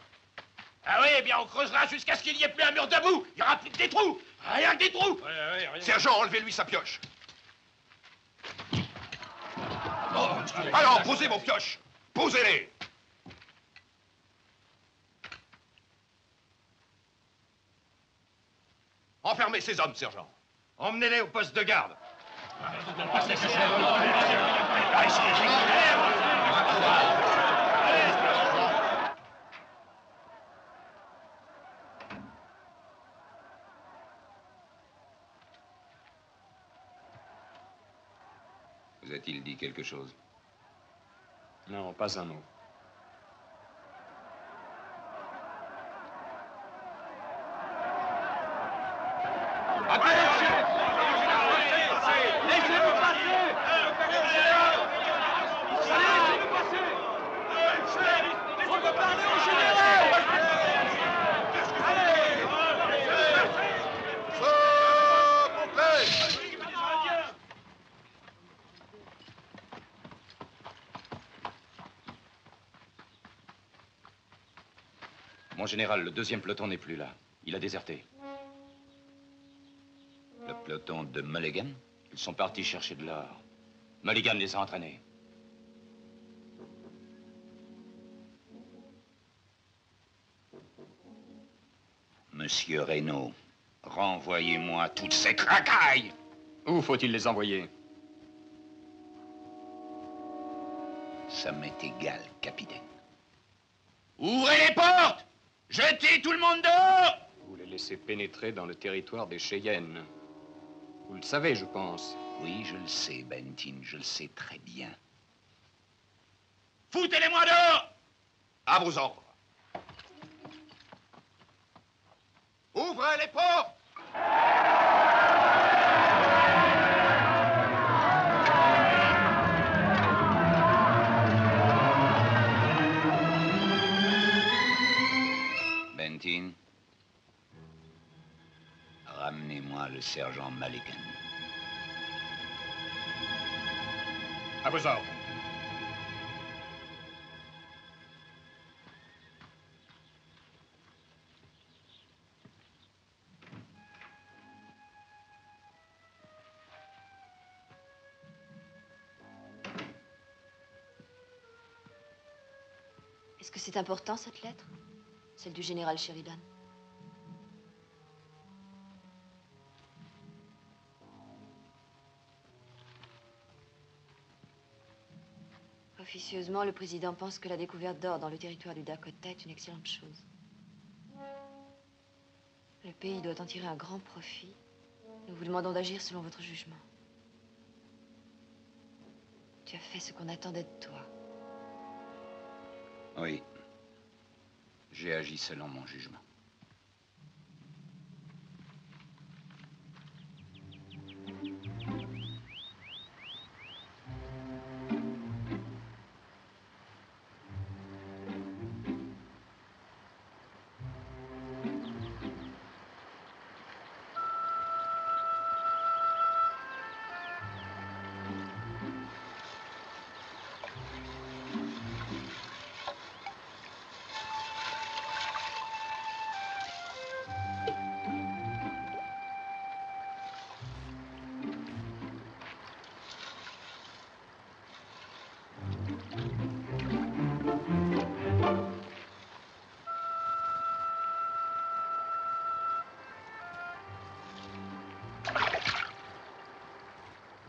Ah oui, eh bien, on creusera jusqu'à ce qu'il n'y ait plus un mur debout. Il n'y aura plus que des trous. Rien que des trous. Ouais, ouais, ouais. Sergent, enlevez-lui sa pioche. Oh, alors, posez vos pioches. Posez-les. Enfermez ces hommes, sergent. Emmenez-les au poste de garde. Vous a-t-il dit quelque chose? Non, pas un mot. Général, le deuxième peloton n'est plus là. Il a déserté. Le peloton de Mulligan? Ils sont partis chercher de l'or. Mulligan les a entraînés. Monsieur Reno, renvoyez-moi toutes ces cracailles! Où faut-il les envoyer? Ça m'est égal, capitaine. Ouvrez les portes! Jetez tout le monde dehors! Vous les laissez pénétrer dans le territoire des Cheyennes. Vous le savez, je pense. Oui, je le sais, Bentin, je le sais très bien. Foutez-les-moi dehors! À vos ordres. Ouvrez les portes! Bentin, ramenez-moi le sergent Malikan. À vos ordres. Est-ce que c'est important, cette lettre? Celle du général Sheridan? Officieusement, le président pense que la découverte d'or dans le territoire du Dakota est une excellente chose. Le pays doit en tirer un grand profit. Nous vous demandons d'agir selon votre jugement. Tu as fait ce qu'on attendait de toi. Oui. J'ai agi selon mon jugement.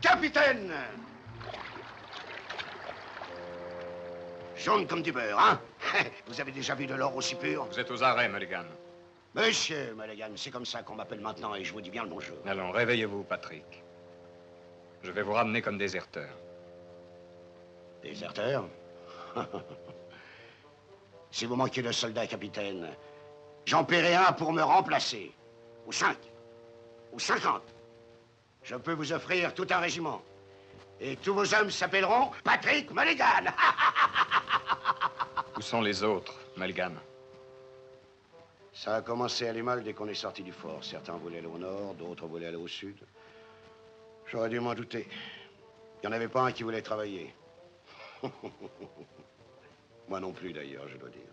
Capitaine! Jaune comme du beurre, hein? Vous avez déjà vu de l'or aussi pur? Vous êtes aux arrêts, Mulligan. Monsieur Mulligan, c'est comme ça qu'on m'appelle maintenant et je vous dis bien le bonjour. Allons, réveillez-vous, Patrick. Je vais vous ramener comme déserteur. Déserteur? Si vous manquiez de soldats, capitaine, j'en paierai un pour me remplacer. Ou cinq. Ou cinquante. Je peux vous offrir tout un régiment. Et tous vos hommes s'appelleront Patrick Mulligan. Où sont les autres, Mulligan? Ça a commencé à aller mal dès qu'on est sorti du fort. Certains voulaient aller au nord, d'autres voulaient aller au sud. J'aurais dû m'en douter. Il n'y en avait pas un qui voulait travailler. Moi non plus, d'ailleurs, je dois dire.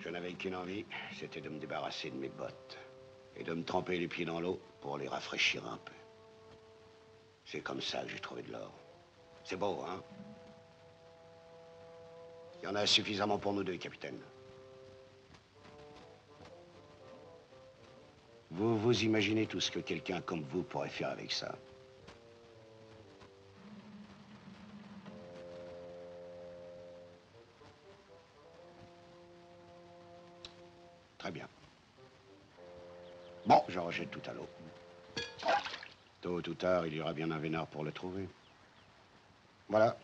Je n'avais qu'une envie, c'était de me débarrasser de mes bottes. Et de me tremper les pieds dans l'eau pour les rafraîchir un peu. C'est comme ça que j'ai trouvé de l'or. C'est beau, hein? Il y en a suffisamment pour nous deux, capitaine. Vous vous imaginez tout ce que quelqu'un comme vous pourrait faire avec ça? Très bien. Bon, j'en rejette tout à l'eau. Tôt ou tard, il y aura bien un vénard pour le trouver. Voilà.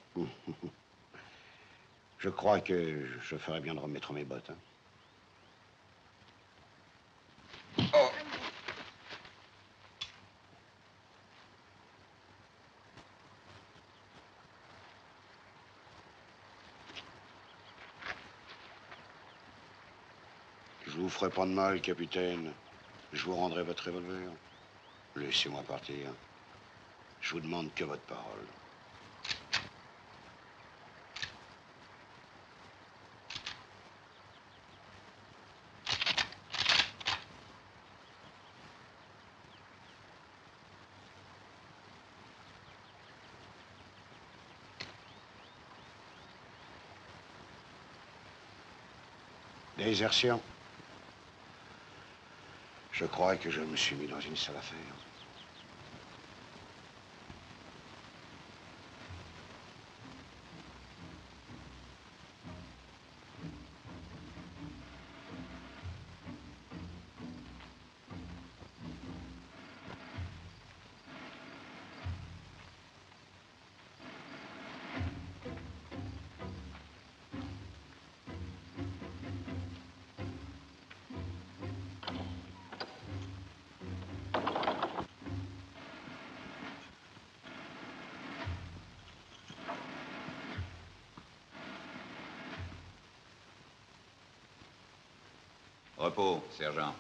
Je crois que je ferais bien de remettre mes bottes. Hein. Oh. Je vous ferai pas de mal, capitaine. Je vous rendrai votre revolver. Laissez-moi partir. Je vous demande que votre parole. Désertion. Je crois que je me suis mis dans une sale affaire. Repos, sergent.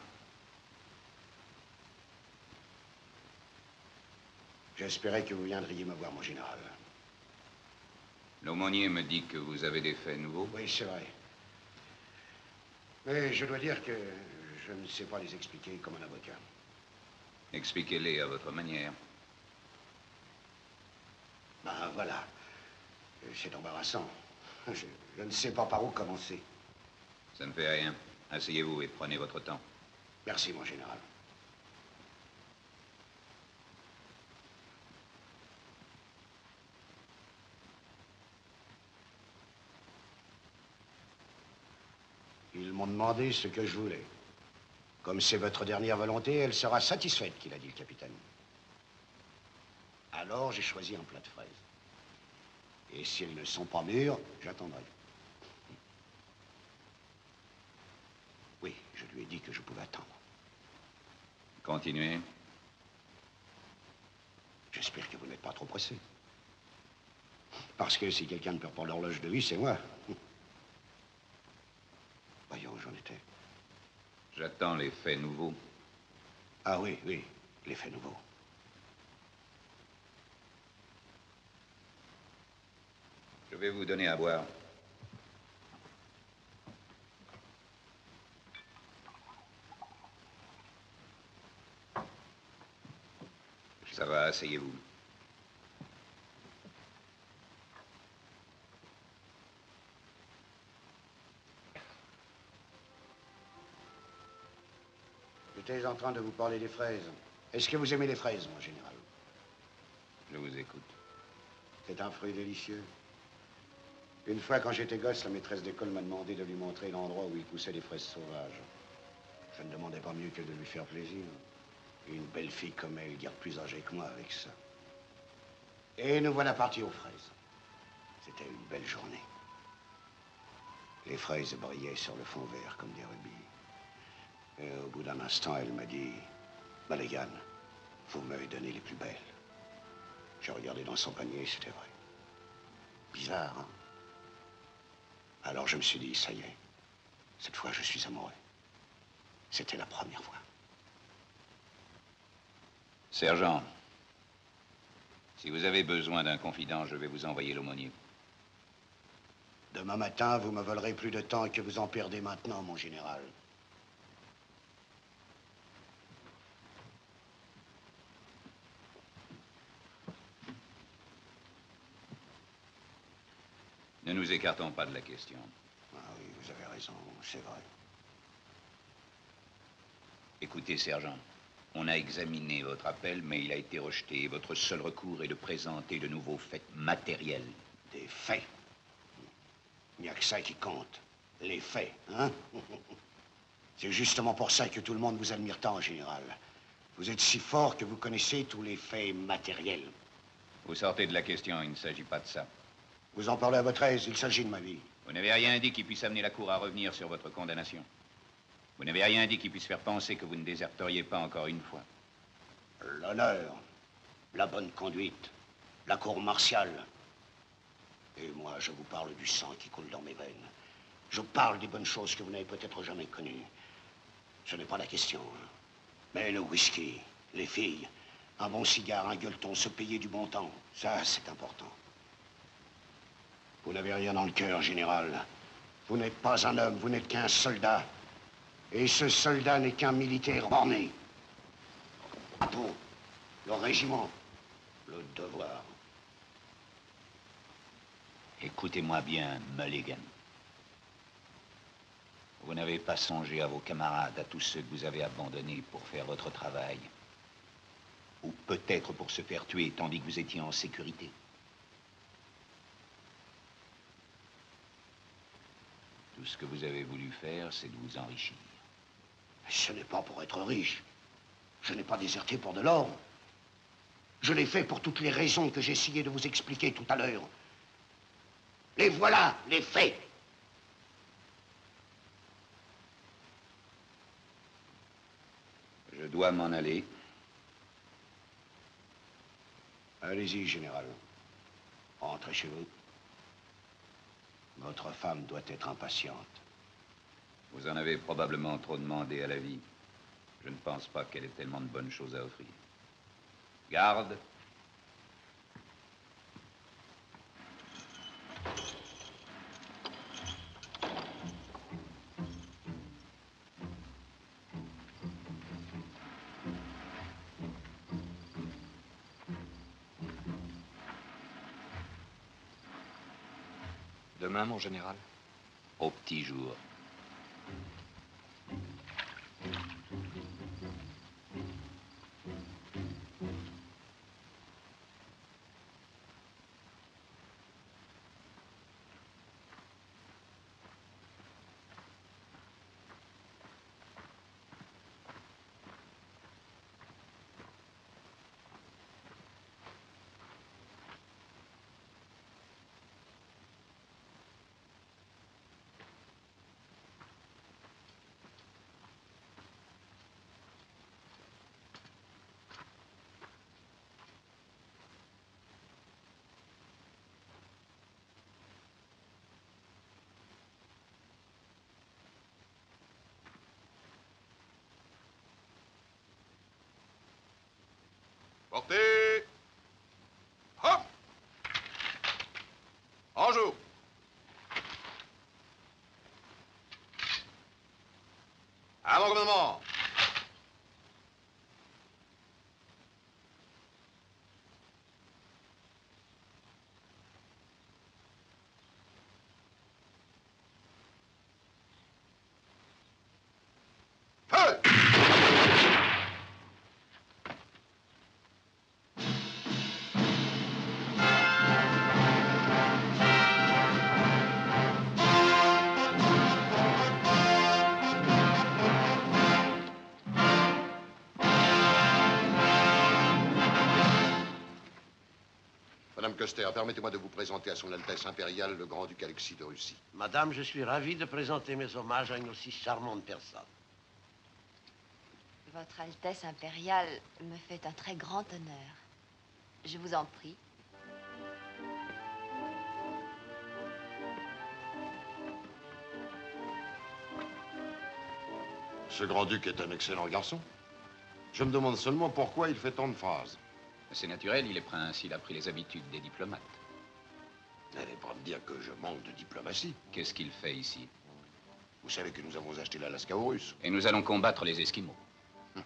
J'espérais que vous viendriez me voir, mon général. L'aumônier me dit que vous avez des faits nouveaux. Oui, c'est vrai. Mais je dois dire que je ne sais pas les expliquer comme un avocat. Expliquez-les à votre manière. Ben voilà. C'est embarrassant. Je, je ne sais pas par où commencer. Ça ne fait rien. Asseyez-vous et prenez votre temps. Merci, mon général. Ils m'ont demandé ce que je voulais. Comme c'est votre dernière volonté, elle sera satisfaite, qu'il a dit le capitaine. Alors, j'ai choisi un plat de fraises. Et s'ils ne sont pas mûrs, j'attendrai. Oui, je lui ai dit que je pouvais attendre. Continuez. J'espère que vous n'êtes pas trop pressé. Parce que si quelqu'un ne perd pas l'horloge de vie, c'est moi. Voyons où j'en étais. J'attends les faits nouveaux. Ah oui, oui, les faits nouveaux. Je vais vous donner à boire. Ça va, asseyez-vous. J'étais en train de vous parler des fraises. Est-ce que vous aimez les fraises, mon général? Je vous écoute. C'est un fruit délicieux. Une fois, quand j'étais gosse, la maîtresse d'école m'a demandé de lui montrer l'endroit où il poussait des fraises sauvages. Je ne demandais pas mieux que de lui faire plaisir. Une belle fille comme elle, guère plus âgée que moi avec ça. Et nous voilà partis aux fraises. C'était une belle journée. Les fraises brillaient sur le fond vert comme des rubis. Et au bout d'un instant, elle m'a dit, « Mulligan, vous m'avez donné les plus belles. » J'ai regardé dans son panier, c'était vrai. Bizarre, hein? Alors je me suis dit, ça y est, cette fois je suis amoureux. C'était la première fois. Sergent, si vous avez besoin d'un confident, je vais vous envoyer l'aumônier. Demain matin, vous me volerez plus de temps que vous en perdez maintenant, mon général. Ne nous écartons pas de la question. Ah oui, vous avez raison, c'est vrai. Écoutez, sergent, on a examiné votre appel, mais il a été rejeté. Votre seul recours est de présenter de nouveaux faits matériels. Des faits? Il n'y a que ça qui compte. Les faits, hein? C'est justement pour ça que tout le monde vous admire tant, général. Vous êtes si fort que vous connaissez tous les faits matériels. Vous sortez de la question, il ne s'agit pas de ça. Vous en parlez à votre aise, il s'agit de ma vie. Vous n'avez rien dit qui puisse amener la Cour à revenir sur votre condamnation. Vous n'avez rien dit qui puisse faire penser que vous ne déserteriez pas encore une fois. L'honneur, la bonne conduite, la cour martiale. Et moi, je vous parle du sang qui coule dans mes veines. Je parle des bonnes choses que vous n'avez peut-être jamais connues. Ce n'est pas la question. Mais le whisky, les filles, un bon cigare, un gueuleton, se payer du bon temps, ça, c'est important. Vous n'avez rien dans le cœur, général. Vous n'êtes pas un homme, vous n'êtes qu'un soldat. Et ce soldat n'est qu'un militaire borné. Pour le régiment, le devoir. Écoutez-moi bien, Mulligan. Vous n'avez pas songé à vos camarades, à tous ceux que vous avez abandonnés pour faire votre travail. Ou peut-être pour se faire tuer tandis que vous étiez en sécurité. Tout ce que vous avez voulu faire, c'est de vous enrichir. Ce n'est pas pour être riche. Je n'ai pas déserté pour de l'or. Je l'ai fait pour toutes les raisons que j'ai essayé de vous expliquer tout à l'heure. Les voilà, les faits. Je dois m'en aller. Allez-y, général. Rentrez chez vous. Votre femme doit être impatiente. Vous en avez probablement trop demandé à la vie. Je ne pense pas qu'elle ait tellement de bonnes choses à offrir. Garde. Demain, mon général. Au petit jour. Portez. Hop. En jour. À mon commandement. Custer, permettez-moi de vous présenter à son Altesse impériale, le Grand-Duc Alexis de Russie. Madame, je suis ravi de présenter mes hommages à une aussi charmante personne. Votre Altesse impériale me fait un très grand honneur. Je vous en prie. Ce Grand-Duc est un excellent garçon. Je me demande seulement pourquoi il fait tant de phrases. C'est naturel, il est prince, il a pris les habitudes des diplomates. N'allez pas me dire que je manque de diplomatie. Qu'est-ce qu'il fait ici? Vous savez que nous avons acheté l'Alaska aux Russes. Et nous allons combattre les Esquimaux. Hum.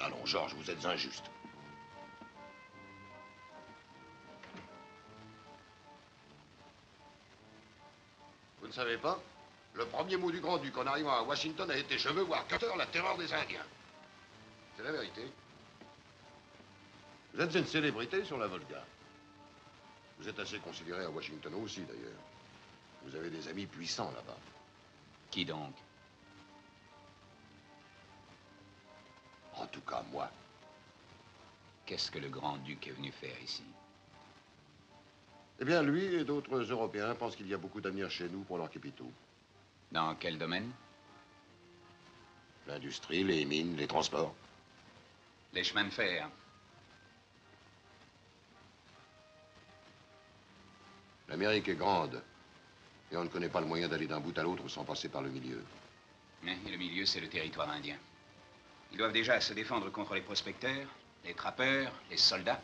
Allons, Georges, vous êtes injuste. Vous ne savez pas? Le premier mot du Grand-Duc en arrivant à Washington a été « Je veux voir Custer, la terreur des Indiens ». C'est la vérité. Vous êtes une célébrité sur la Volga. Vous êtes assez considéré à Washington aussi, d'ailleurs. Vous avez des amis puissants là-bas. Qui donc? En tout cas, moi. Qu'est-ce que le Grand-Duc est venu faire ici? Eh bien, lui et d'autres Européens pensent qu'il y a beaucoup d'avenir chez nous pour leurs capitaux. Dans quel domaine? L'industrie, les mines, les transports. Les chemins de fer. L'Amérique est grande, et on ne connaît pas le moyen d'aller d'un bout à l'autre sans passer par le milieu. Et le milieu, c'est le territoire indien. Ils doivent déjà se défendre contre les prospecteurs, les trappeurs, les soldats.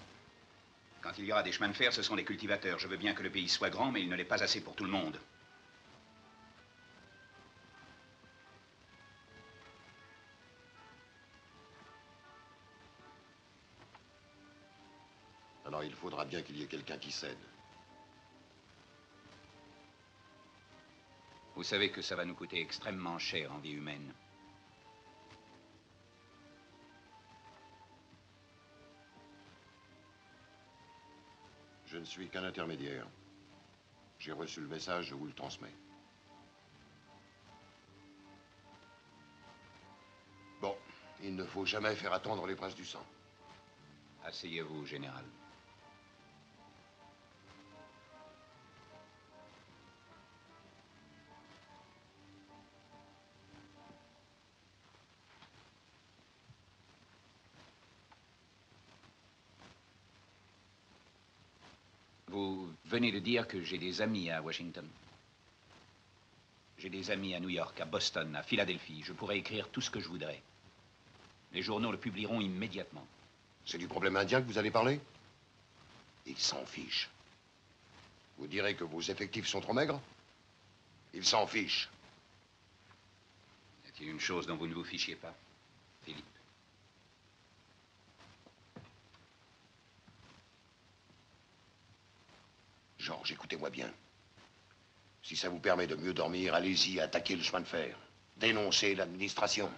Quand il y aura des chemins de fer, ce sont les cultivateurs. Je veux bien que le pays soit grand, mais il ne l'est pas assez pour tout le monde. Alors il faudra bien qu'il y ait quelqu'un qui cède. Vous savez que ça va nous coûter extrêmement cher en vie humaine. Je ne suis qu'un intermédiaire. J'ai reçu le message, je vous le transmets. Bon, il ne faut jamais faire attendre les princes du sang. Asseyez-vous, général. Vous venez de dire que j'ai des amis à Washington. J'ai des amis à New York, à Boston, à Philadelphie. Je pourrais écrire tout ce que je voudrais. Les journaux le publieront immédiatement. C'est du problème indien que vous allez parler? Ils s'en fichent. Vous direz que vos effectifs sont trop maigres? Ils s'en fichent. Y a-t-il une chose dont vous ne vous fichiez pas, Philippe? Georges, écoutez-moi bien. Si ça vous permet de mieux dormir, allez-y, attaquez le chemin de fer. Dénoncez l'administration.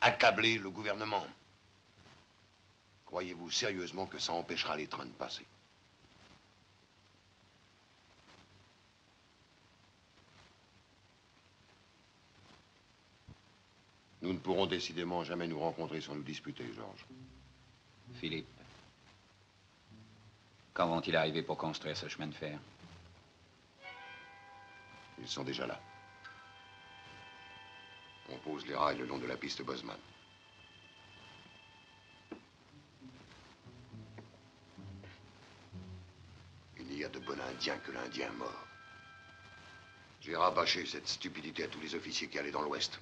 Accablez le gouvernement. Croyez-vous sérieusement que ça empêchera les trains de passer? Nous ne pourrons décidément jamais nous rencontrer sans nous disputer, Georges. Philippe, quand vont-ils arriver pour construire ce chemin de fer? Ils sont déjà là. On pose les rails le long de la piste Bozeman. Il n'y a de bon Indien que l'Indien mort. J'ai rabâché cette stupidité à tous les officiers qui allaient dans l'Ouest.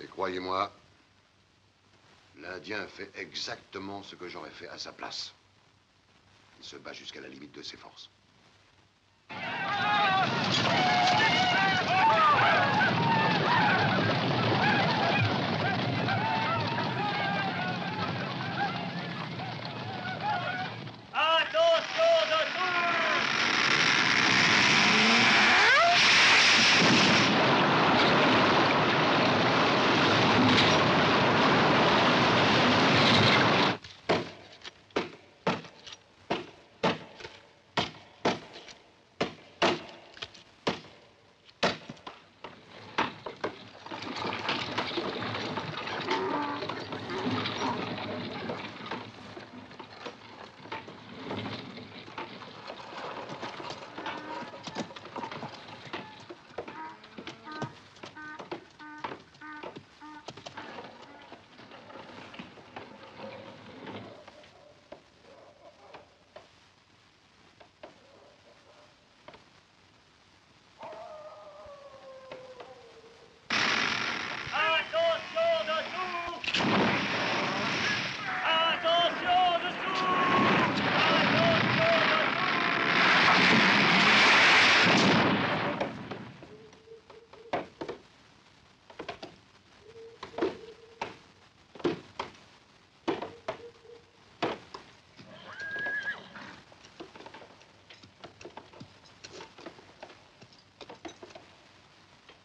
Et croyez-moi, l'Indien fait exactement ce que j'aurais fait à sa place. Il se bat jusqu'à la limite de ses forces.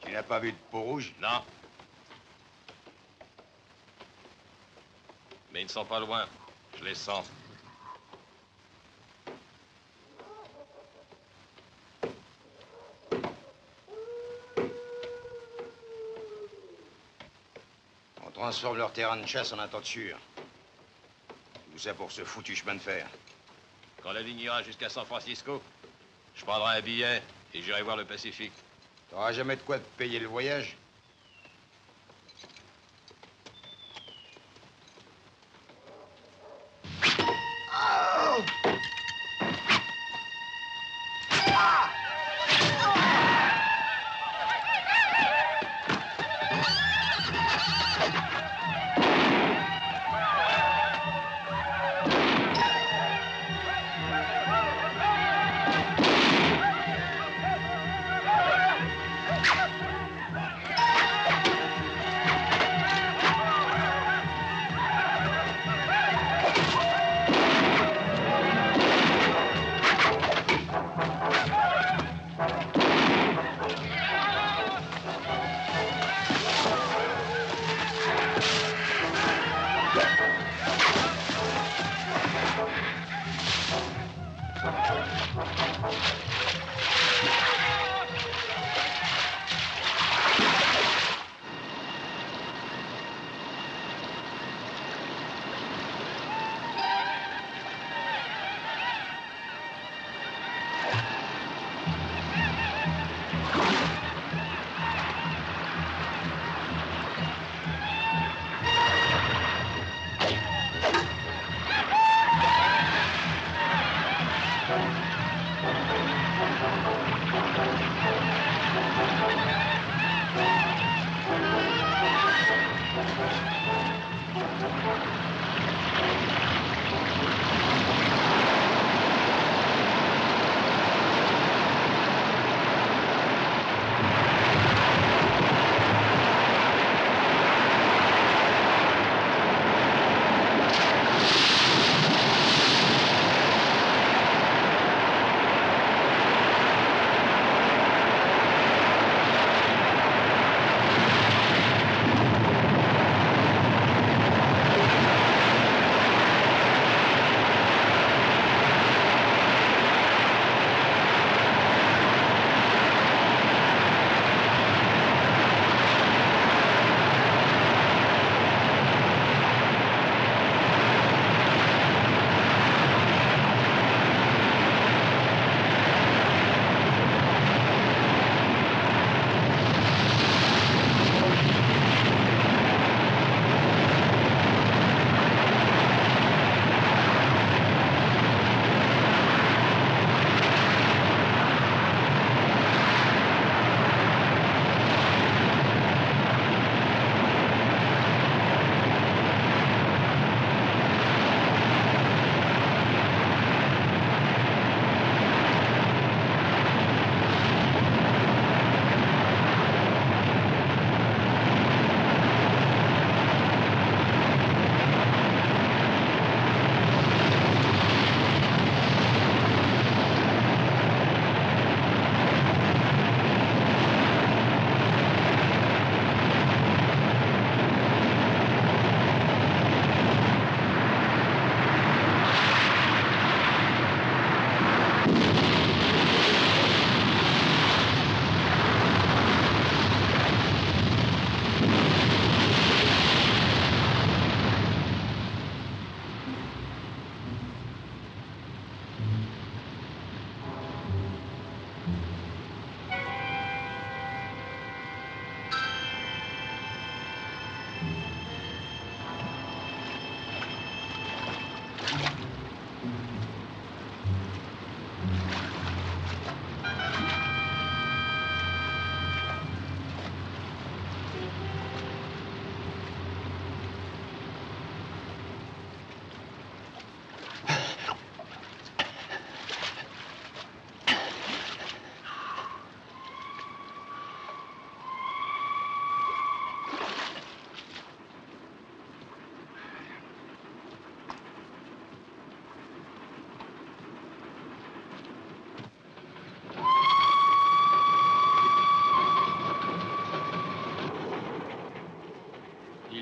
Tu n'as pas vu de peau rouge? Non. Mais ils ne sont pas loin. Je les sens. On transforme leur terrain de chasse en un tas de sûre. Tout ça pour ce foutu chemin de fer. Quand la ligne ira jusqu'à San Francisco, je prendrai un billet et j'irai voir le Pacifique. T'auras jamais de quoi te payer le voyage. Yeah!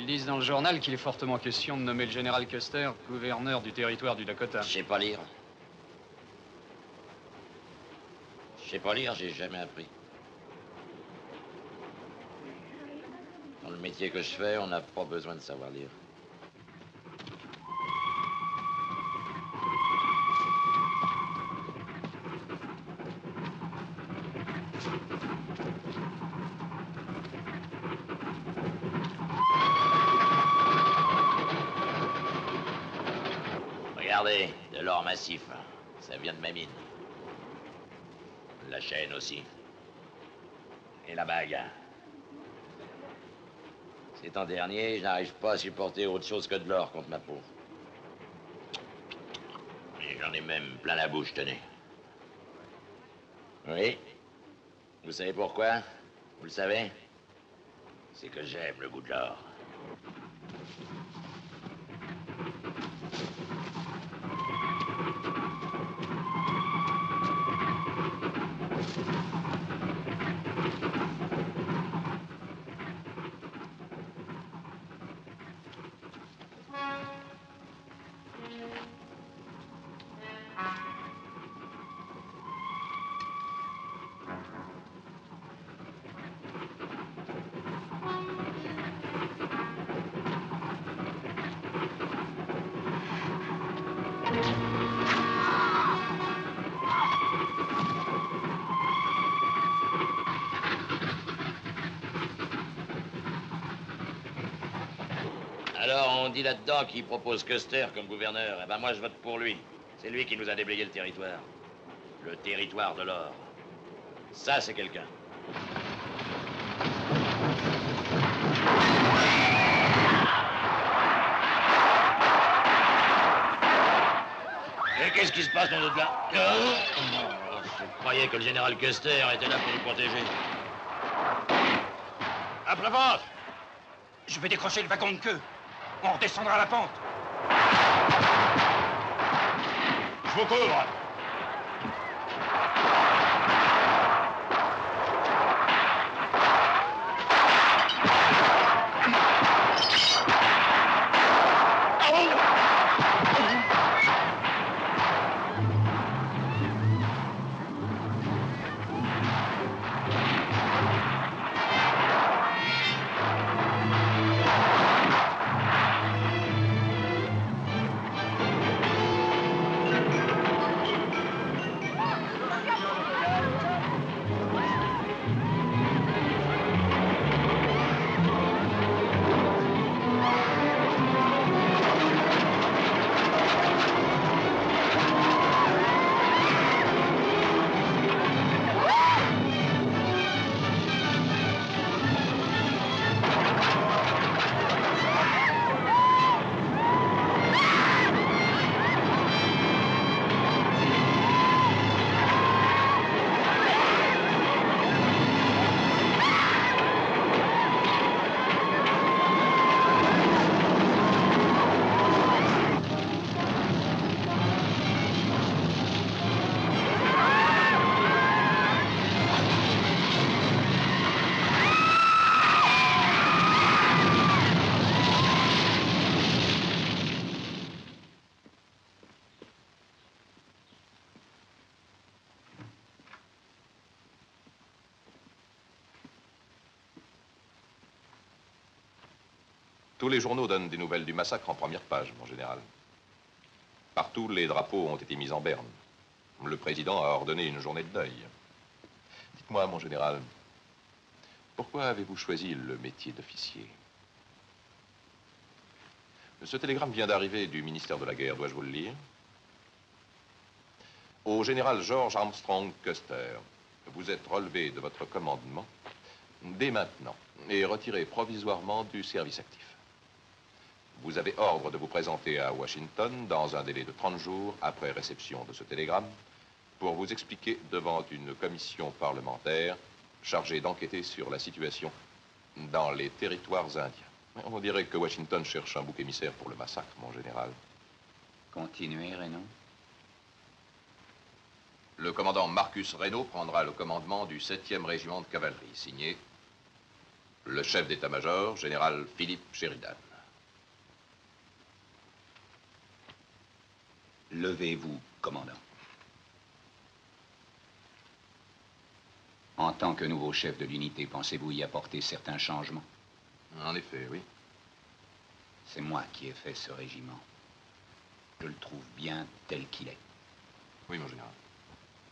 disent dans le journal qu'il est fortement question de nommer le général Custer gouverneur du territoire du Dakota. Je sais pas lire. Je sais pas lire, j'ai jamais appris. Dans le métier que je fais, on n'a pas besoin de savoir lire. Regardez, de l'or massif, ça vient de ma mine. La chaîne aussi. Et la bague. Ces temps derniers, je n'arrive pas à supporter autre chose que de l'or contre ma peau. Et j'en ai même plein la bouche, tenez. Oui. Vous savez pourquoi? Vous le savez? C'est que j'aime le goût de l'or. Là-dedans qui propose Custer comme gouverneur, eh ben moi je vote pour lui. C'est lui qui nous a déblayé le territoire. Le territoire de l'or. Ça, c'est quelqu'un. Et qu'est-ce qui se passe dans notre là? Je croyais que le général Custer était là pour nous protéger. À l'avance! Je vais décrocher le wagon de queue. On redescendra la pente. Je vous couvre. Tous les journaux donnent des nouvelles du massacre en première page, mon général. Partout, les drapeaux ont été mis en berne. Le président a ordonné une journée de deuil. Dites-moi, mon général, pourquoi avez-vous choisi le métier d'officier? Ce télégramme vient d'arriver du ministère de la Guerre, dois-je vous le lire? Au général George Armstrong Custer, vous êtes relevé de votre commandement dès maintenant et retiré provisoirement du service actif. Vous avez ordre de vous présenter à Washington dans un délai de trente jours après réception de ce télégramme pour vous expliquer devant une commission parlementaire chargée d'enquêter sur la situation dans les territoires indiens. On dirait que Washington cherche un bouc émissaire pour le massacre, mon général. Continuez, Reno. Le commandant Marcus Reno prendra le commandement du septième régiment de cavalerie, signé le chef d'état-major, général Philippe Sheridan. Levez-vous, commandant. En tant que nouveau chef de l'unité, pensez-vous y apporter certains changements? En effet, oui. C'est moi qui ai fait ce régiment. Je le trouve bien tel qu'il est. Oui, mon général.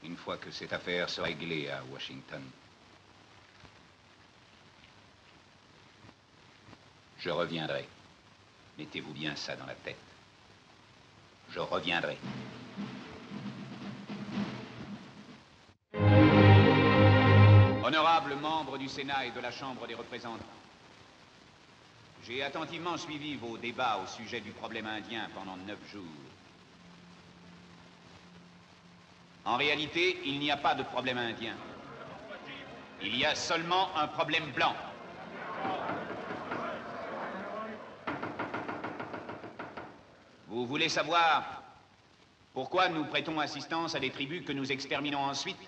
Une fois que cette affaire sera réglée à Washington, je reviendrai. Mettez-vous bien ça dans la tête. Je reviendrai. Honorables membres du Sénat et de la Chambre des représentants, j'ai attentivement suivi vos débats au sujet du problème indien pendant neuf jours. En réalité, il n'y a pas de problème indien. Il y a seulement un problème blanc. Vous voulez savoir pourquoi nous prêtons assistance à des tribus que nous exterminons ensuite?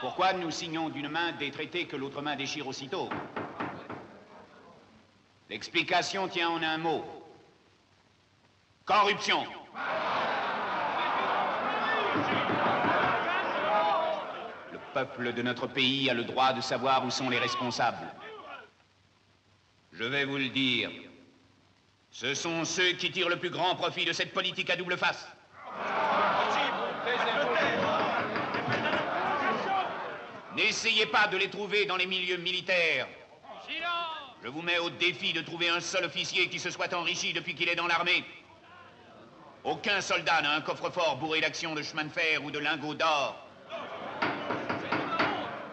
Pourquoi nous signons d'une main des traités que l'autre main déchire aussitôt? L'explication tient en un mot. Corruption. Le peuple de notre pays a le droit de savoir où sont les responsables. Je vais vous le dire. Ce sont ceux qui tirent le plus grand profit de cette politique à double face. N'essayez pas de les trouver dans les milieux militaires. Je vous mets au défi de trouver un seul officier qui se soit enrichi depuis qu'il est dans l'armée. Aucun soldat n'a un coffre-fort bourré d'actions de chemin de fer ou de lingots d'or.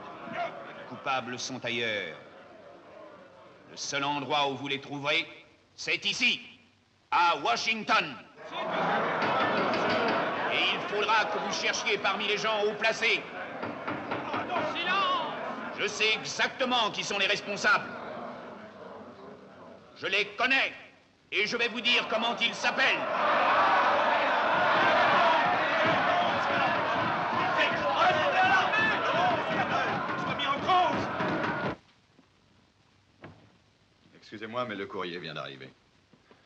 Les coupables sont ailleurs. Le seul endroit où vous les trouverez, c'est ici, à Washington. Et il faudra que vous cherchiez parmi les gens haut placés. Je sais exactement qui sont les responsables. Je les connais, et je vais vous dire comment ils s'appellent. Excusez-moi, mais le courrier vient d'arriver.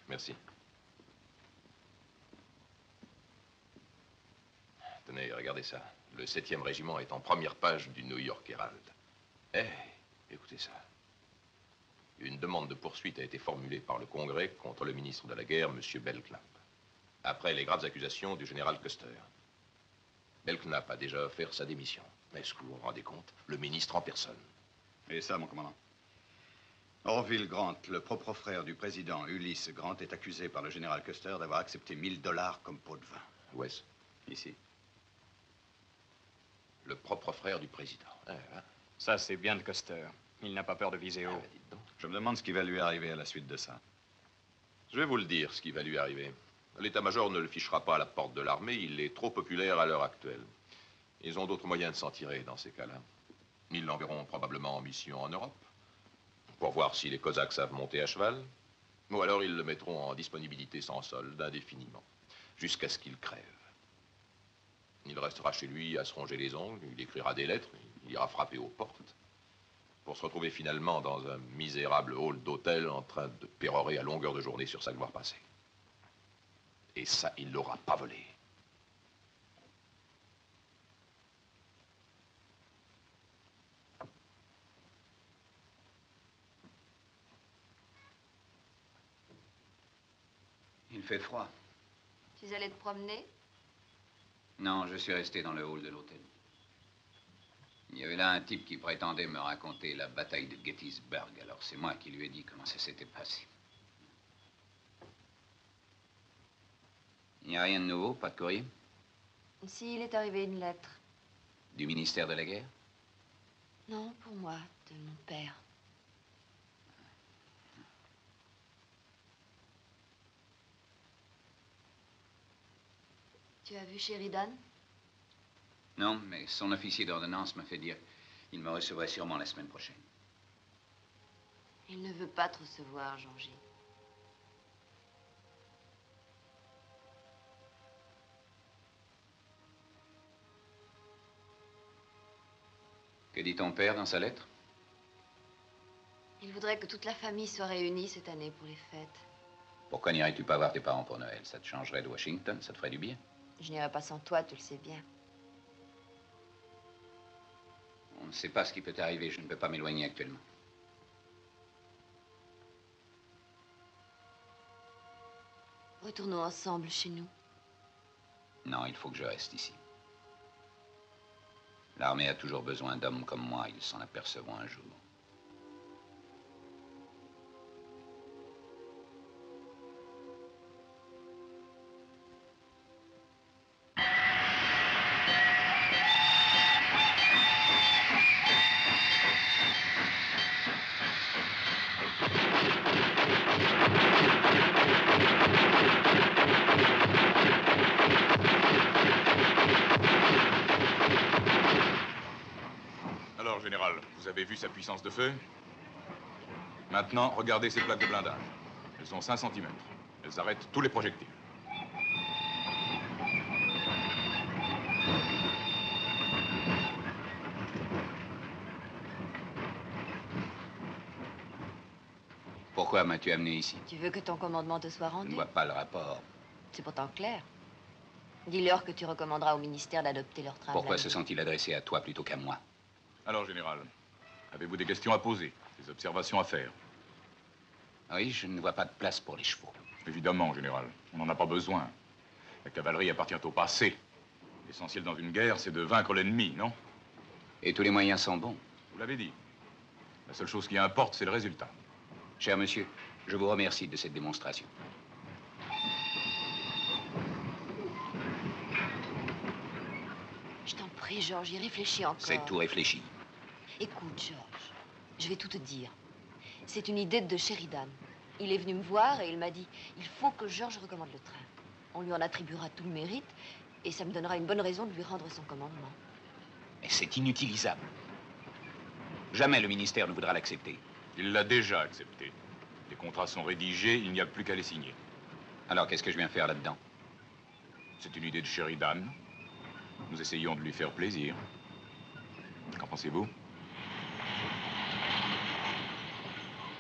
Merci. Tenez, regardez ça. Le septième régiment est en première page du New York Herald. Eh, hey, écoutez ça. Une demande de poursuite a été formulée par le Congrès contre le ministre de la Guerre, M. Belknap, après les graves accusations du général Custer. Belknap a déjà offert sa démission. Est-ce que vous vous rendez compte? Le ministre en personne. Et ça, mon commandant. Orville Grant, le propre frère du président Ulysses Grant, est accusé par le général Custer d'avoir accepté mille dollars comme pot de vin. Où est-ce? Ici. Le propre frère du président. Ah, ah. Ça, c'est bien de Custer. Il n'a pas peur de viser haut. Ah, bah, dites donc. Je me demande ce qui va lui arriver à la suite de ça. Je vais vous le dire, ce qui va lui arriver. L'état-major ne le fichera pas à la porte de l'armée. Il est trop populaire à l'heure actuelle. Ils ont d'autres moyens de s'en tirer dans ces cas-là. Ils l'enverront probablement en mission en Europe, pour voir si les Cosaques savent monter à cheval. Ou alors ils le mettront en disponibilité sans solde indéfiniment, jusqu'à ce qu'il crève. Il restera chez lui à se ronger les ongles, il écrira des lettres, il ira frapper aux portes, pour se retrouver finalement dans un misérable hall d'hôtel en train de pérorer à longueur de journée sur sa gloire passée. Et ça, il l'aura pas volé. Il fait froid. Tu allais te promener? Non, je suis resté dans le hall de l'hôtel. Il y avait là un type qui prétendait me raconter la bataille de Gettysburg, alors c'est moi qui lui ai dit comment ça s'était passé. Il n'y a rien de nouveau, pas de courrier? Si, il est arrivé une lettre. Du ministère de la Guerre? Non, pour moi, de mon père. Tu as vu Sheridan? Non, mais son officier d'ordonnance m'a fait dire qu'il me recevrait sûrement la semaine prochaine. Il ne veut pas te recevoir, Georgie. Que dit ton père dans sa lettre? voudrais que toute la famille soit réunie cette année pour les fêtes. Pourquoi n'irais-tu pas voir tes parents pour Noël? Ça te changerait de Washington, ça te ferait du bien. Je n'irai pas sans toi, tu le sais bien. On ne sait pas ce qui peut t'arriver, je ne peux pas m'éloigner actuellement. Retournons ensemble chez nous. Non, il faut que je reste ici. L'armée a toujours besoin d'hommes comme moi, ils s'en apercevront un jour. Vous avez vu sa puissance de feu? Maintenant, regardez ces plaques de blindage. Elles sont cinq centimètres. Elles arrêtent tous les projectiles. Pourquoi m'as-tu amené ici? Tu veux que ton commandement te soit rendu? Je ne vois pas le rapport. C'est pourtant clair. Dis-leur que tu recommanderas au ministère d'adopter leur travail. Pourquoi se sont-ils adressés à toi plutôt qu'à moi? Alors, général, avez-vous des questions à poser, des observations à faire? Oui, je ne vois pas de place pour les chevaux. Évidemment, général, on n'en a pas besoin. La cavalerie appartient au passé. L'essentiel dans une guerre, c'est de vaincre l'ennemi, non? Et tous les moyens sont bons. Vous l'avez dit. La seule chose qui importe, c'est le résultat. Cher monsieur, je vous remercie de cette démonstration. Je t'en prie, Georges, y réfléchis encore. C'est tout réfléchi. Écoute, Georges, je vais tout te dire. C'est une idée de Sheridan. Il est venu me voir et il m'a dit, il faut que Georges recommande le train. On lui en attribuera tout le mérite et ça me donnera une bonne raison de lui rendre son commandement. Mais c'est inutilisable. Jamais le ministère ne voudra l'accepter. Il l'a déjà accepté. Les contrats sont rédigés, il n'y a plus qu'à les signer. Alors qu'est-ce que je viens faire là-dedans? C'est une idée de Sheridan. Nous essayons de lui faire plaisir. Qu'en pensez-vous?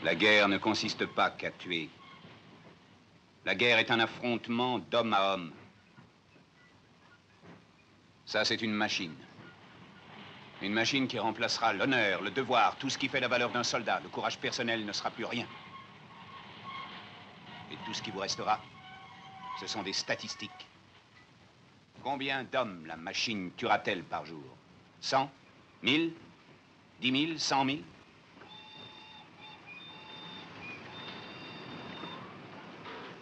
La guerre ne consiste pas qu'à tuer. La guerre est un affrontement d'homme à homme. Ça, c'est une machine. Une machine qui remplacera l'honneur, le devoir, tout ce qui fait la valeur d'un soldat. Le courage personnel ne sera plus rien. Et tout ce qui vous restera, ce sont des statistiques. Combien d'hommes la machine tuera-t-elle par jour? Cent mille? Dix mille? Cent mille?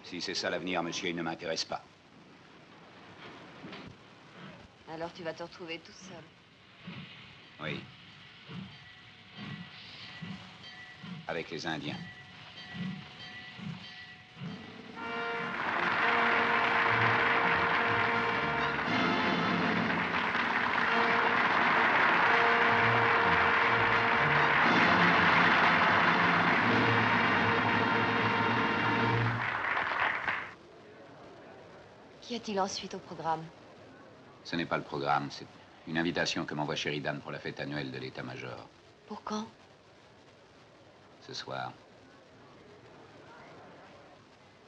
Si c'est ça l'avenir, monsieur, il ne m'intéresse pas. Alors tu vas te retrouver tout seul. Oui. Avec les Indiens. Qu'y a-t-il ensuite au programme? Ce n'est pas le programme, c'est une invitation que m'envoie Sheridan pour la fête annuelle de l'état-major. Pour quand? Ce soir.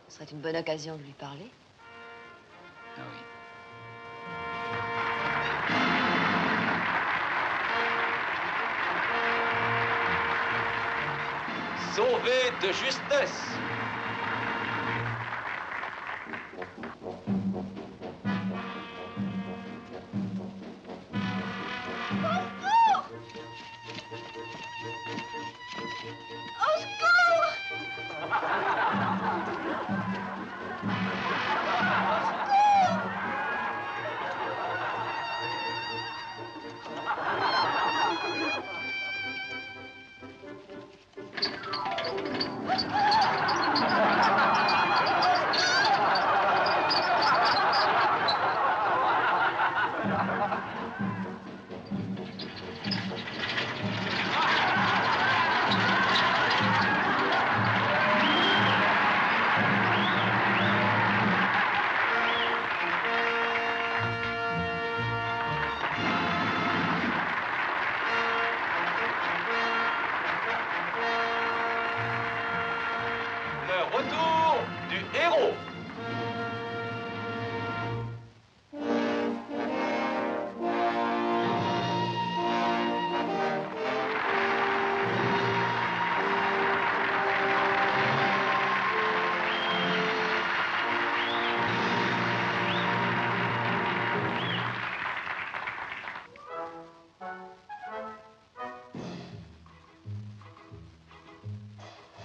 Ce serait une bonne occasion de lui parler. Ah oui. Sauvé de justesse! Let's go!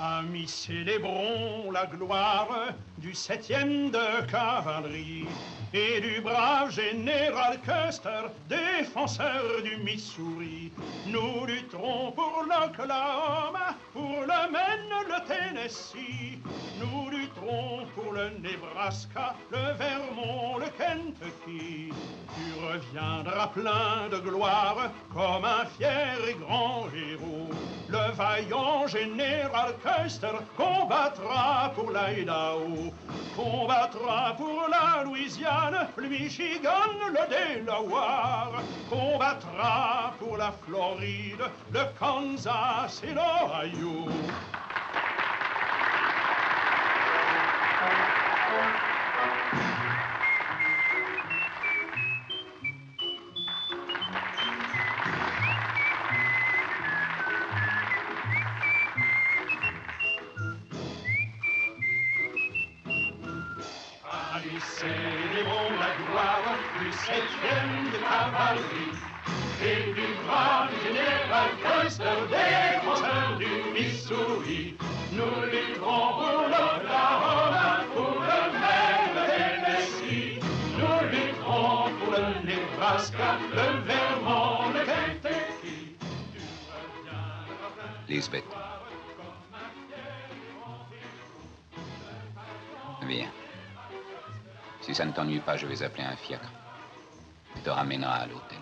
Amis, célébrons la gloire du septième de cavalerie et du brave général Custer, défenseur du Missouri. Nous lutterons pour l'Oklahoma, pour le Maine, le Tennessee. Nous lutterons pour le Nebraska, le Vermont, le Kentucky. Tu reviendras plein de gloire comme un fier et grand héros. Le vaillant général Custer combattra pour l'Idaho, combattra pour la Louisiane, le Michigan, le Delaware, combattra pour la Floride, le Kansas et l'Ohio. Septième de cavalerie et du grand général Custer, défenseur du Missouri. Nous lutterons pour l'Oklahoma, pour le Maine, le Tennessee. Nous lutterons pour le Nebraska, le Vermont, le Kentucky. Lisbeth. Viens. Si ça ne t'ennuie pas, je vais appeler un fiacre. Tu te ramèneras à l'hôtel.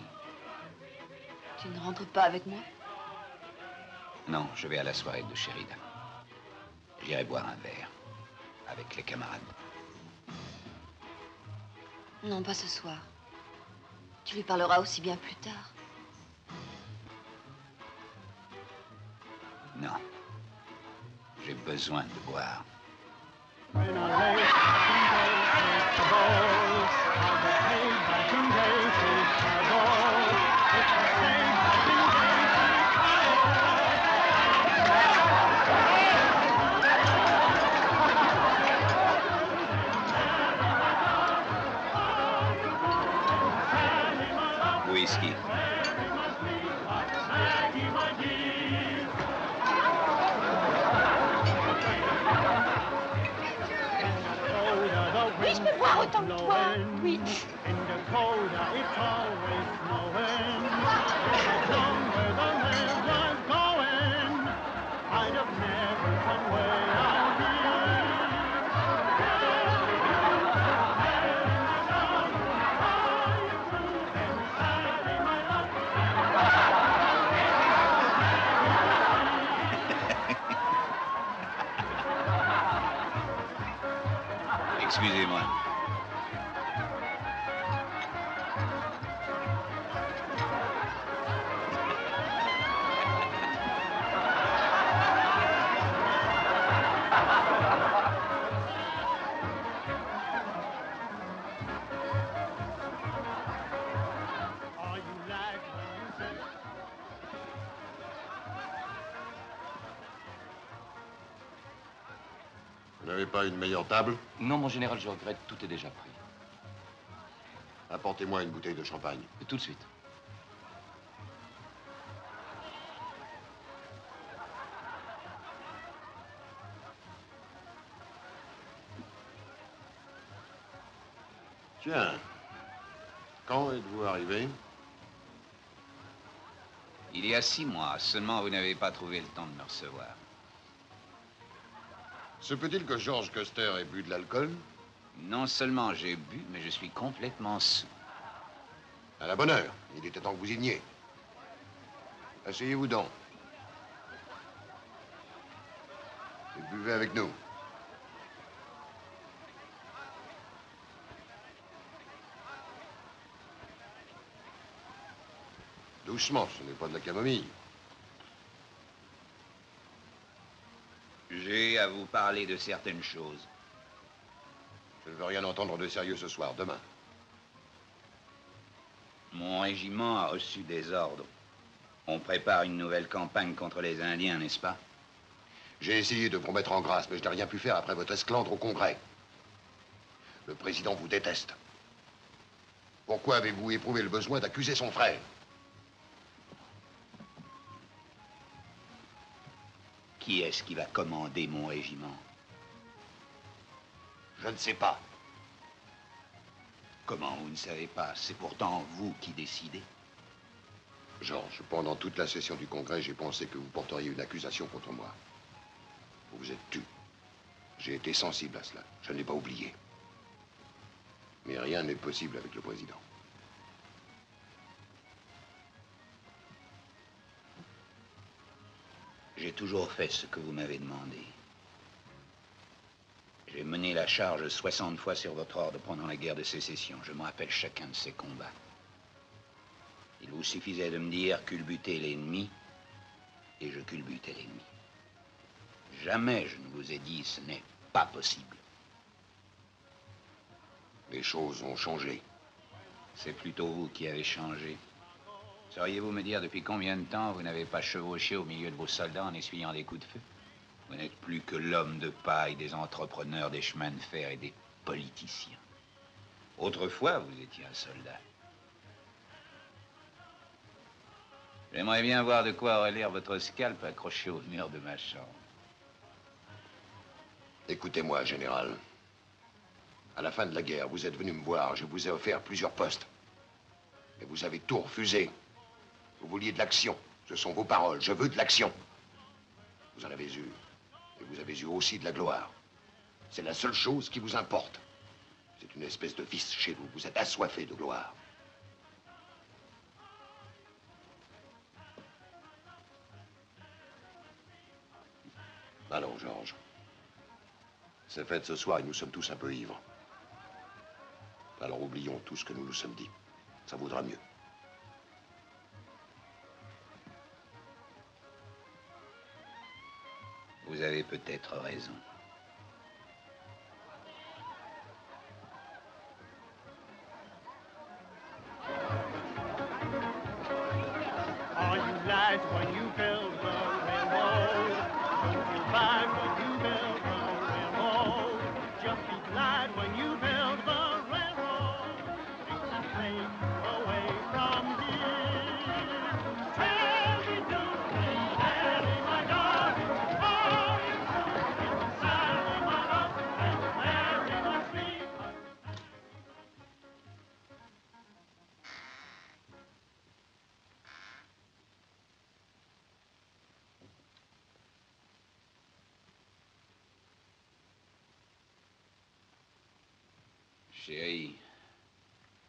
Tu ne rentres pas avec moi? Non, je vais à la soirée de Sheridan. J'irai boire un verre avec les camarades. Non, pas ce soir. Tu lui parleras aussi bien plus tard. Non. J'ai besoin de boire. Whisky. Oui, je peux boire autant que toi. Oui. Excusez-moi. Vous n'avez pas une meilleure table ? Non, mon général, je regrette, tout est déjà pris. Apportez-moi une bouteille de champagne. Et tout de suite. Tiens, quand êtes-vous arrivé? Il y a six mois, seulement vous n'avez pas trouvé le temps de me recevoir. Se peut-il que George Custer ait bu de l'alcool? Non seulement j'ai bu, mais je suis complètement saoul. À la bonne heure. Il était temps que vous igniez. Asseyez-vous donc. Et buvez avec nous. Doucement, ce n'est pas de la camomille. J'ai à vous parler de certaines choses. Je ne veux rien entendre de sérieux ce soir, demain. Mon régiment a reçu des ordres. On prépare une nouvelle campagne contre les Indiens, n'est-ce pas? J'ai essayé de vous mettre en grâce, mais je n'ai rien pu faire après votre esclandre au Congrès. Le président vous déteste. Pourquoi avez-vous éprouvé le besoin d'accuser son frère? qui est-ce qui va commander mon régiment? Je ne sais pas. Comment vous ne savez pas? C'est pourtant vous qui décidez. Georges, pendant toute la session du Congrès, j'ai pensé que vous porteriez une accusation contre moi. Vous vous êtes tu. J'ai été sensible à cela. Je ne l'ai pas oublié. Mais rien n'est possible avec le président. J'ai toujours fait ce que vous m'avez demandé. J'ai mené la charge soixante fois sur votre ordre pendant la guerre de sécession. Je me rappelle chacun de ces combats. Il vous suffisait de me dire culbuter l'ennemi, et je culbutais l'ennemi. Jamais je ne vous ai dit ce n'est pas possible. Les choses ont changé. C'est plutôt vous qui avez changé. Sauriez-vous me dire depuis combien de temps vous n'avez pas chevauché au milieu de vos soldats en essuyant des coups de feu? Vous n'êtes plus que l'homme de paille des entrepreneurs, des chemins de fer et des politiciens. Autrefois, vous étiez un soldat. J'aimerais bien voir de quoi aurait l'air votre scalp accroché au mur de ma chambre. Écoutez-moi, général. À la fin de la guerre, vous êtes venu me voir. Je vous ai offert plusieurs postes. Mais vous avez tout refusé. Vous vouliez de l'action. Ce sont vos paroles. Je veux de l'action. Vous en avez eu. Et vous avez eu aussi de la gloire. C'est la seule chose qui vous importe. C'est une espèce de vice chez vous. Vous êtes assoiffé de gloire. Allons, Georges. C'est fête ce soir et nous sommes tous un peu ivres. Alors oublions tout ce que nous nous sommes dit. Ça vaudra mieux. Vous avez peut-être raison. Are you lies when you build the railroad? Don't you buy when you build the railroad? Just be glad when you build the railroad. Take the slave away from here. Tell me, don't you? Chérie,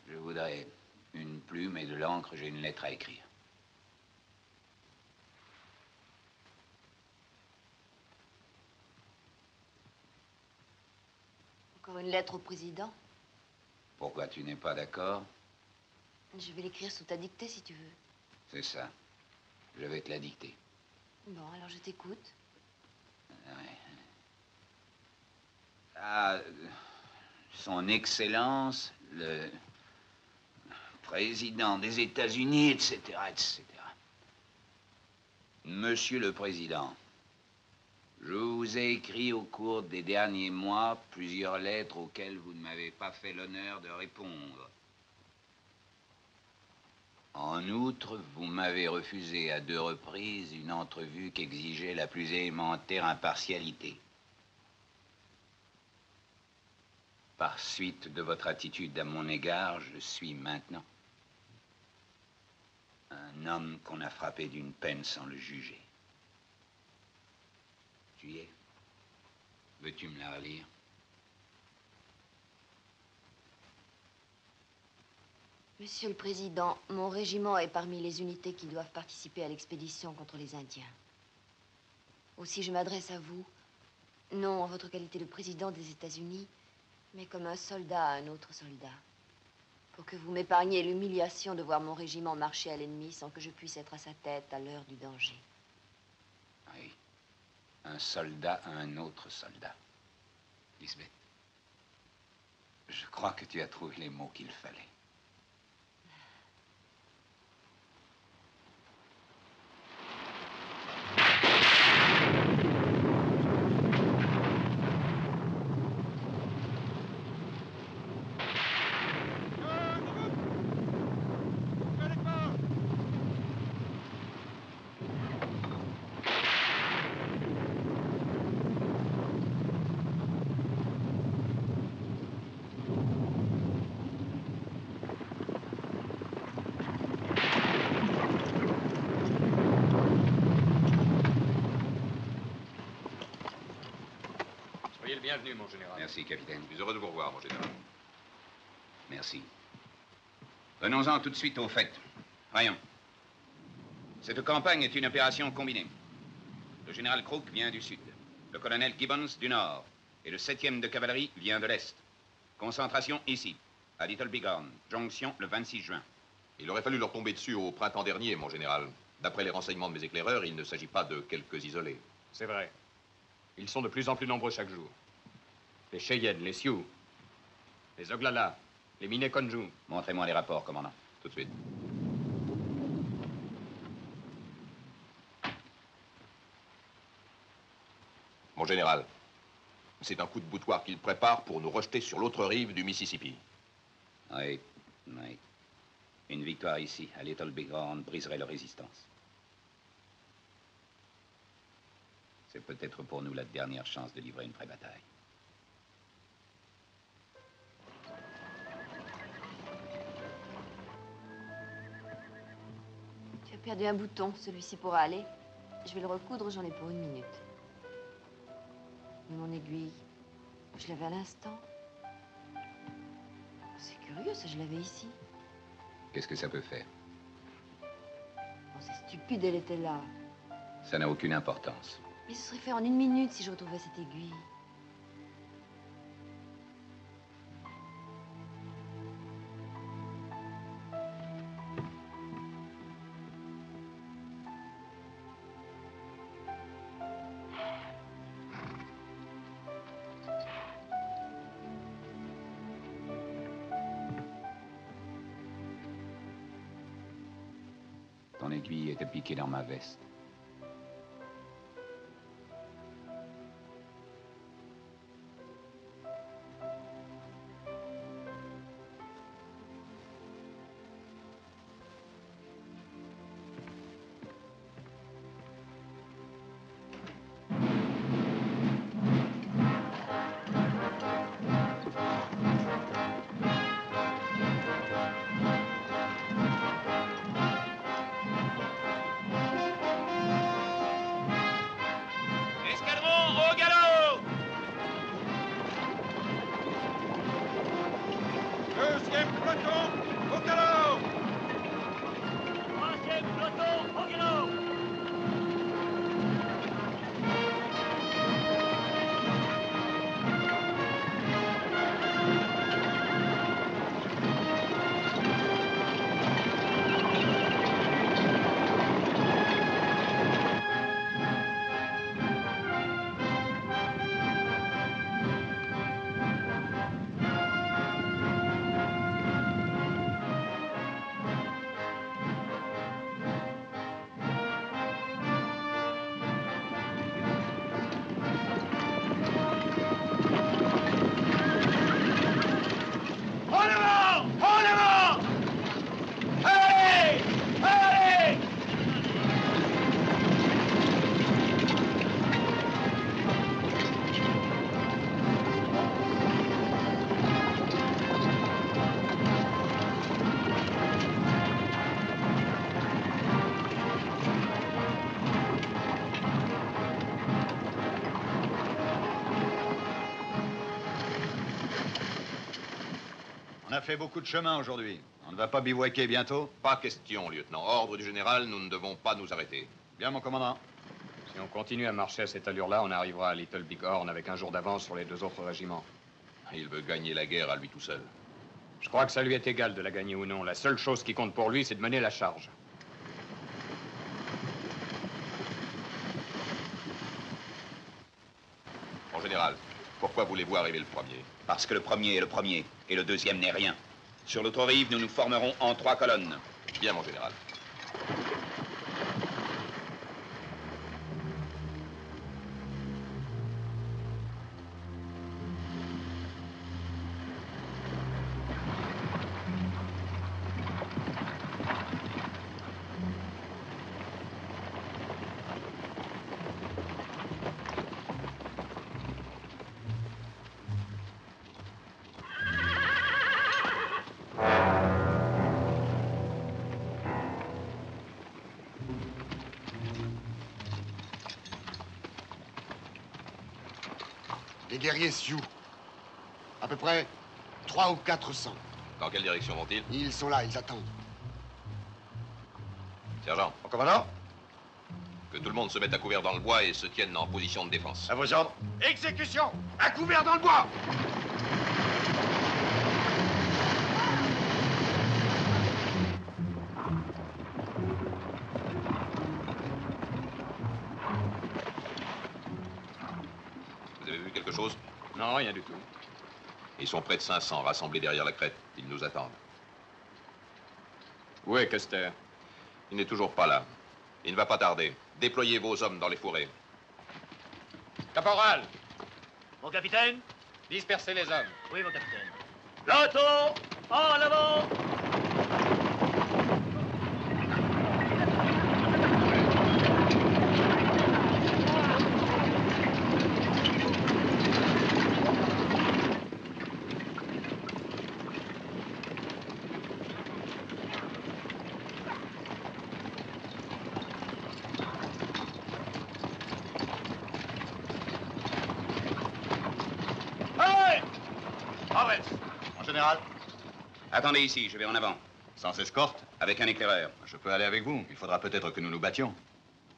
je voudrais une plume et de l'encre, j'ai une lettre à écrire. Encore une lettre au président? Pourquoi tu n'es pas d'accord? Je vais l'écrire sous ta dictée si tu veux. C'est ça. Je vais te la dicter. Bon, alors je t'écoute. Ouais. Ah... Euh... Son Excellence, le président des États-Unis, et cetera, et cetera. Monsieur le Président, je vous ai écrit au cours des derniers mois plusieurs lettres auxquelles vous ne m'avez pas fait l'honneur de répondre. En outre, vous m'avez refusé à deux reprises une entrevue qu'exigeait la plus élémentaire impartialité. Par suite de votre attitude à mon égard, je suis maintenant un homme qu'on a frappé d'une peine sans le juger. Tu y es? Veux-tu me la relire? Monsieur le Président, mon régiment est parmi les unités qui doivent participer à l'expédition contre les Indiens. Aussi, je m'adresse à vous, non en votre qualité de Président des États-Unis, mais comme un soldat à un autre soldat, pour que vous m'épargniez l'humiliation de voir mon régiment marcher à l'ennemi sans que je puisse être à sa tête à l'heure du danger. Oui, un soldat à un autre soldat. Lisbeth, je crois que tu as trouvé les mots qu'il fallait. Bienvenue, mon général. Merci, capitaine. Je suis heureux de vous revoir, mon général. Merci. Venons-en tout de suite au fait. Voyons. Cette campagne est une opération combinée. Le général Crook vient du sud, le colonel Gibbons du nord, et le septième de cavalerie vient de l'est. Concentration ici, à Little Big Horn, jonction le vingt-six juin. Il aurait fallu leur tomber dessus au printemps dernier, mon général. D'après les renseignements de mes éclaireurs, il ne s'agit pas de quelques isolés. C'est vrai. Ils sont de plus en plus nombreux chaque jour. Les Cheyennes, les Sioux, les Oglala, les Minneconjou. Montrez-moi les rapports, commandant. Tout de suite. Mon général, c'est un coup de boutoir qu'ils préparent pour nous rejeter sur l'autre rive du Mississippi. Oui, oui. Une victoire ici, à Little Big Horn, briserait leur résistance. C'est peut-être pour nous la dernière chance de livrer une vraie bataille. Tu as perdu un bouton, celui-ci pourra aller. Je vais le recoudre, j'en ai pour une minute. Mais mon aiguille, je l'avais à l'instant. C'est curieux, ça, je l'avais ici. Qu'est-ce que ça peut faire? Oh, c'est stupide, elle était là. Ça n'a aucune importance. Mais ce serait fait en une minute si je retrouvais cette aiguille. Ton aiguille était piquée dans ma veste. On a fait beaucoup de chemin aujourd'hui. On ne va pas bivouaquer bientôt? Pas question, lieutenant. Ordre du général, nous ne devons pas nous arrêter. Bien, mon commandant. Si on continue à marcher à cette allure-là, on arrivera à Little Big Horn avec un jour d'avance sur les deux autres régiments. Il veut gagner la guerre à lui tout seul. Je crois que ça lui est égal de la gagner ou non. La seule chose qui compte pour lui, c'est de mener la charge. Mon général, pourquoi voulez-vous arriver le premier? Parce que le premier est le premier, et le deuxième n'est rien. Sur l'autre rive, nous nous formerons en trois colonnes. Bien, mon général. des guerriers Sioux. À peu près trois ou quatre cents. Dans quelle direction vont-ils? Ils sont là, ils attendent. Sergent. Au commandant. Que tout le monde se mette à couvert dans le bois et se tienne en position de défense. À vos ordres. Exécution! À couvert dans le bois! Vous avez vu quelque chose? Non, rien du tout. Ils sont près de cinq cents rassemblés derrière la crête. Ils nous attendent. Où est Custer? Il n'est toujours pas là. Il ne va pas tarder. Déployez vos hommes dans les fourrés. Caporal! Mon capitaine? Dispersez les hommes. Oui, mon capitaine. L'auto! En avant! Attendez ici, je vais en avant. Sans escorte, avec un éclaireur. Je peux aller avec vous. Il faudra peut-être que nous nous battions.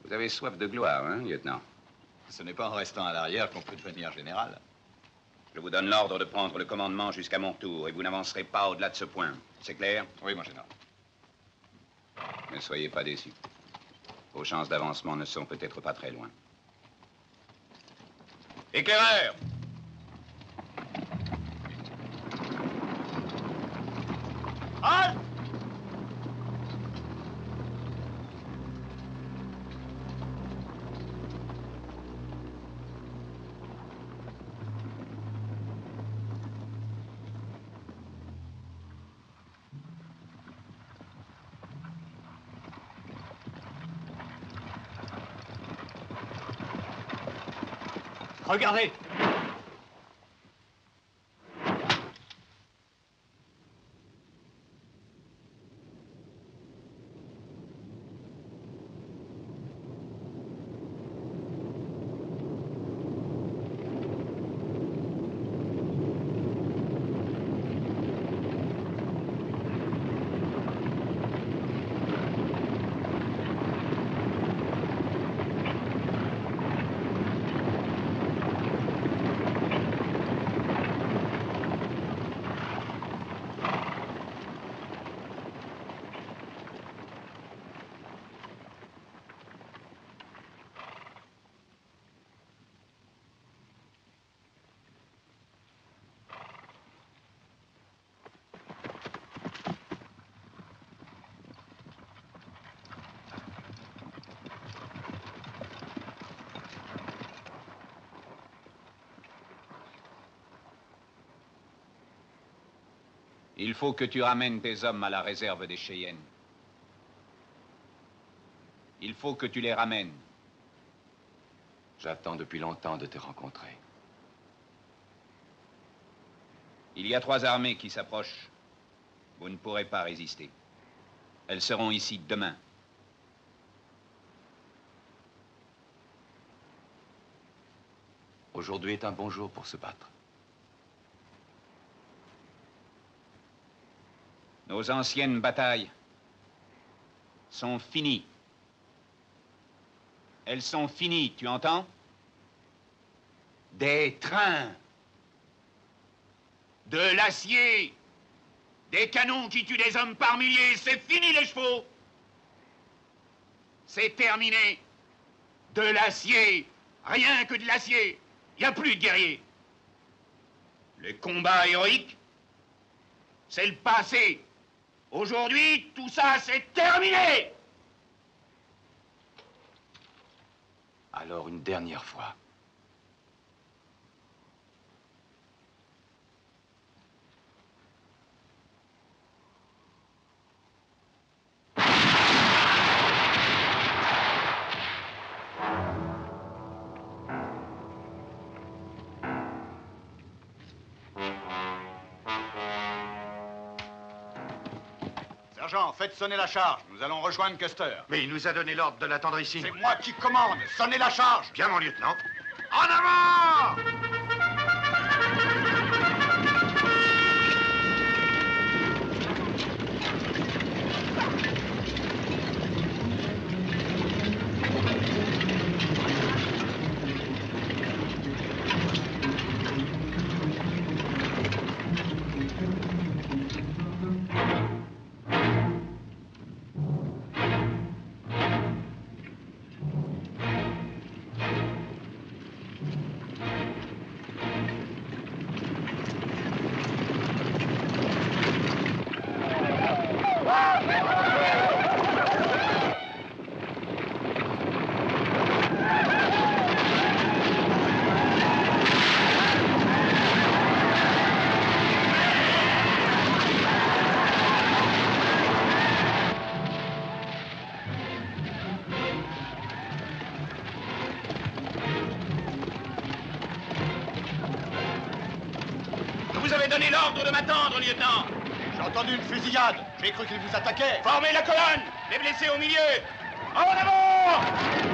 Vous avez soif de gloire, hein, lieutenant? Ce n'est pas en restant à l'arrière qu'on peut devenir général. Je vous donne l'ordre de prendre le commandement jusqu'à mon tour et vous n'avancerez pas au-delà de ce point. C'est clair? Oui, mon général. Ne soyez pas déçus. Vos chances d'avancement ne sont peut-être pas très loin. Éclaireur! Halt! Regardez! Il faut que tu ramènes tes hommes à la réserve des Cheyennes. Il faut que tu les ramènes. J'attends depuis longtemps de te rencontrer. Il y a trois armées qui s'approchent. Vous ne pourrez pas résister. Elles seront ici demain. Aujourd'hui est un bon jour pour se battre. Nos anciennes batailles sont finies. Elles sont finies, tu entends? Des trains, de l'acier, des canons qui tuent des hommes par milliers, c'est fini les chevaux! C'est terminé. De l'acier, rien que de l'acier, il n'y a plus de guerriers. Les combats héroïques, c'est le passé. Aujourd'hui, tout ça, c'est terminé! Alors, une dernière fois. Sergent, faites sonner la charge. Nous allons rejoindre Custer. Mais il nous a donné l'ordre de l'attendre ici. C'est moi qui commande. Sonnez la charge. Bien, mon lieutenant. En avant! donné l'ordre de m'attendre, lieutenant. J'ai entendu une fusillade. J'ai cru qu'ils vous attaquaient. Formez la colonne. Les blessés au milieu. En avant!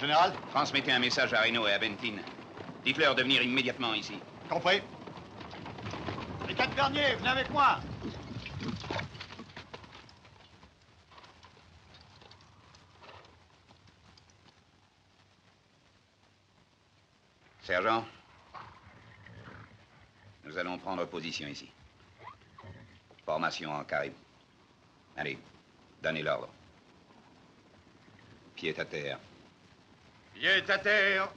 Général, transmettez un message à Reno et à Bentin. Dites-leur de venir immédiatement ici. Compris. Les quatre derniers, venez avec moi. Sergent, nous allons prendre position ici. Formation en carré. Allez, donnez l'ordre. Pied à terre. Pied à terre.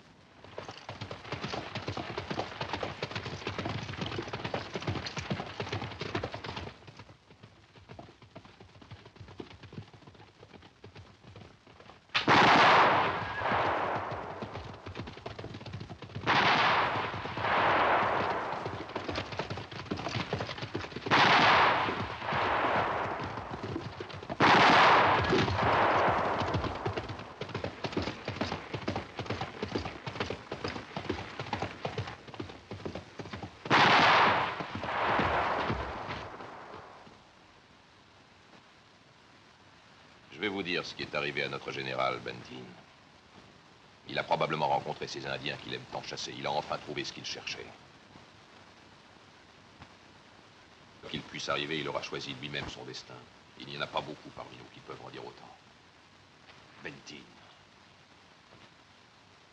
Ce qui est arrivé à notre général, Bentin. Il a probablement rencontré ces Indiens qu'il aime tant chasser. Il a enfin trouvé ce qu'il cherchait. Qu'il puisse arriver, il aura choisi lui-même son destin. Il n'y en a pas beaucoup parmi nous qui peuvent en dire autant. Bentin.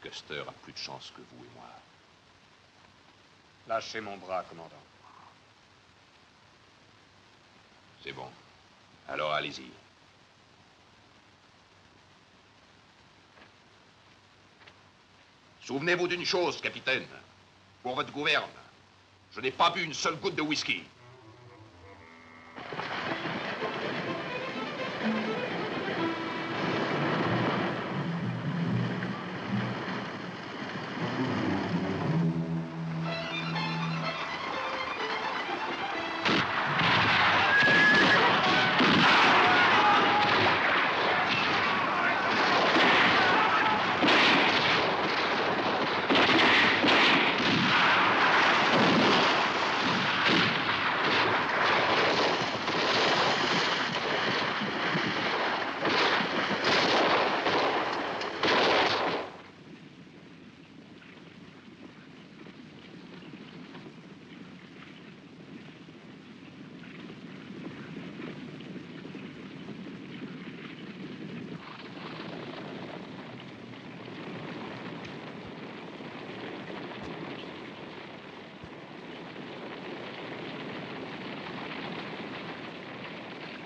Custer a plus de chance que vous et moi. Lâchez mon bras, commandant. C'est bon. Alors, allez-y. Souvenez-vous d'une chose, capitaine, pour votre gouverne, je n'ai pas bu une seule goutte de whisky.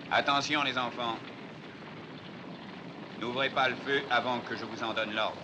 Attention, les enfants. N'ouvrez pas le feu avant que je vous en donne l'ordre.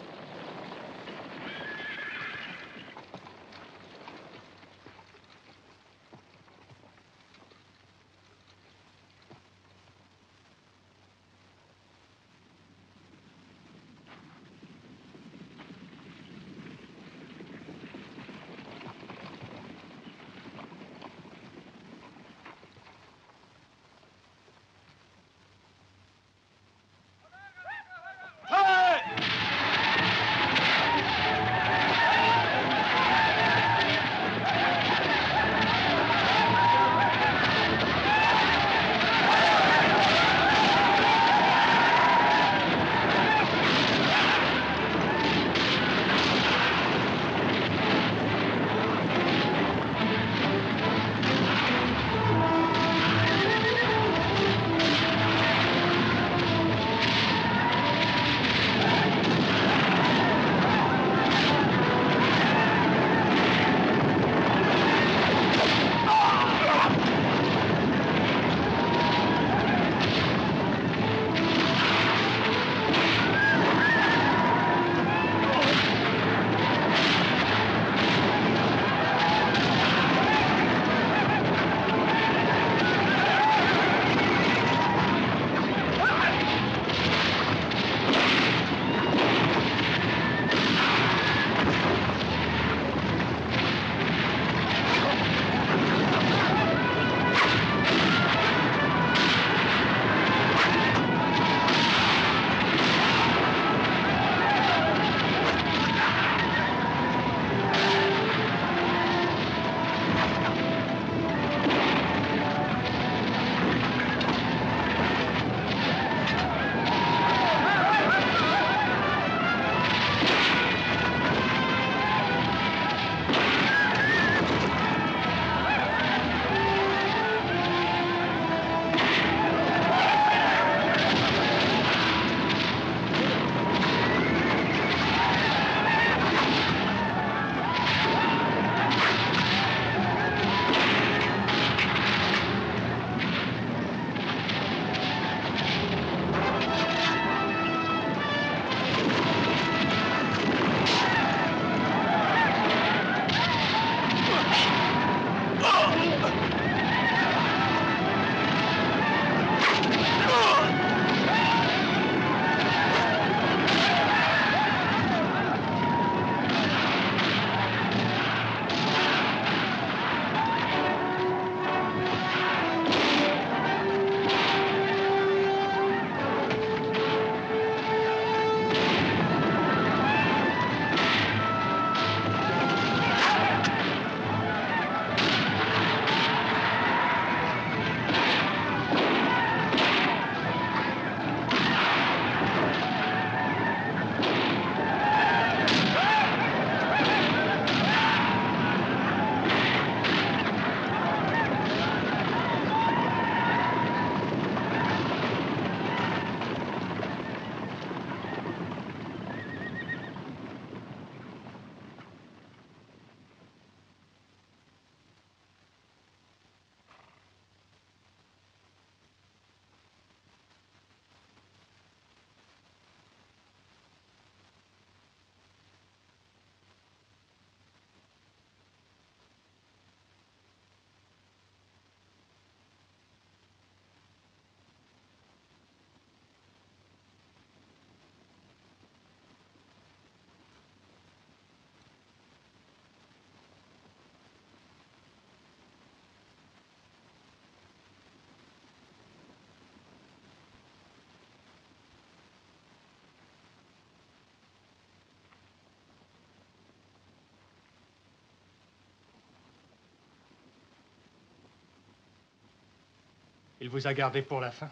Il vous a gardé pour la fin.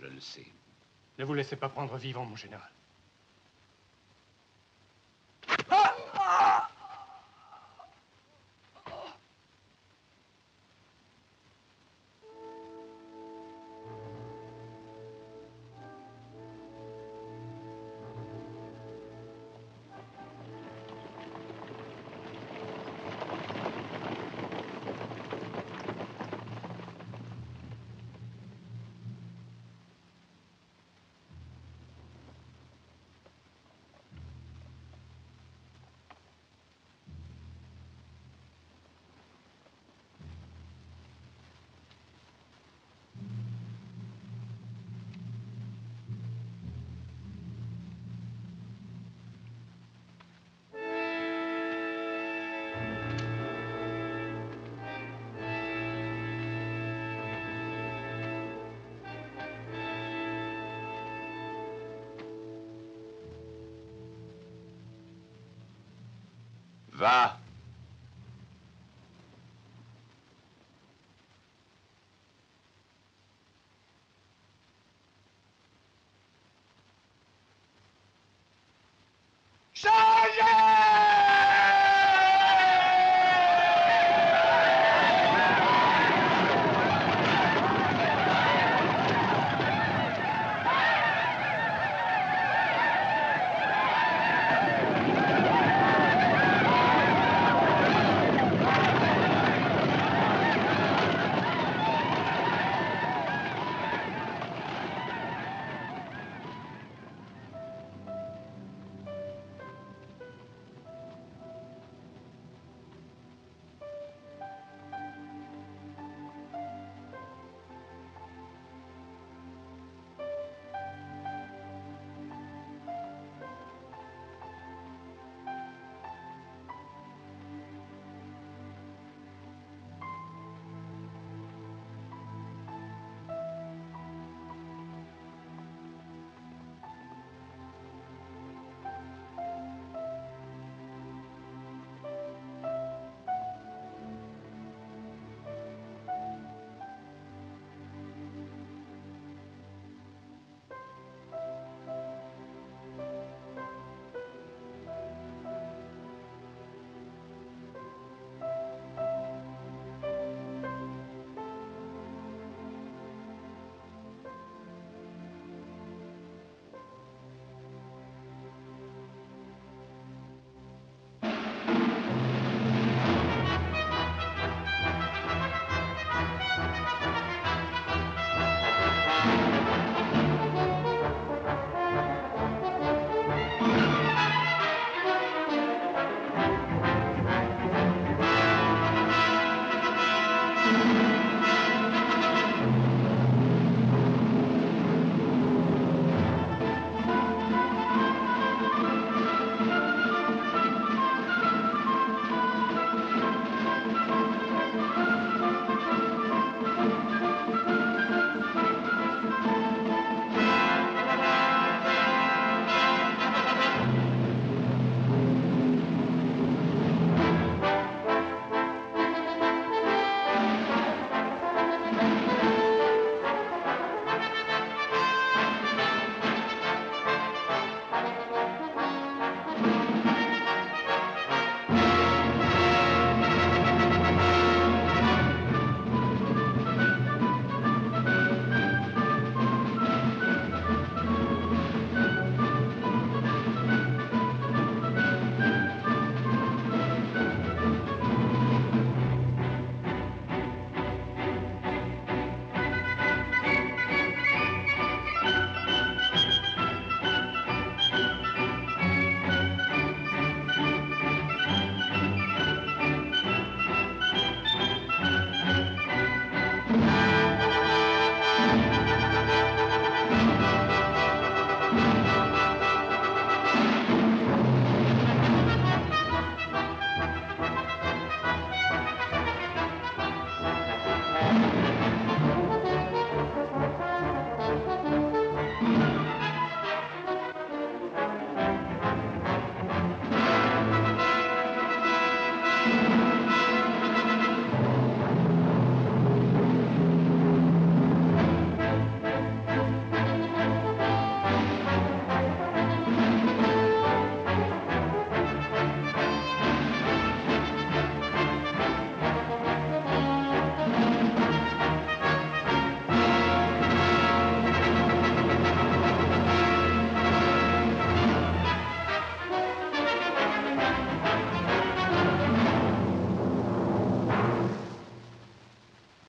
Je le sais. Ne vous laissez pas prendre vivant, mon général. Va.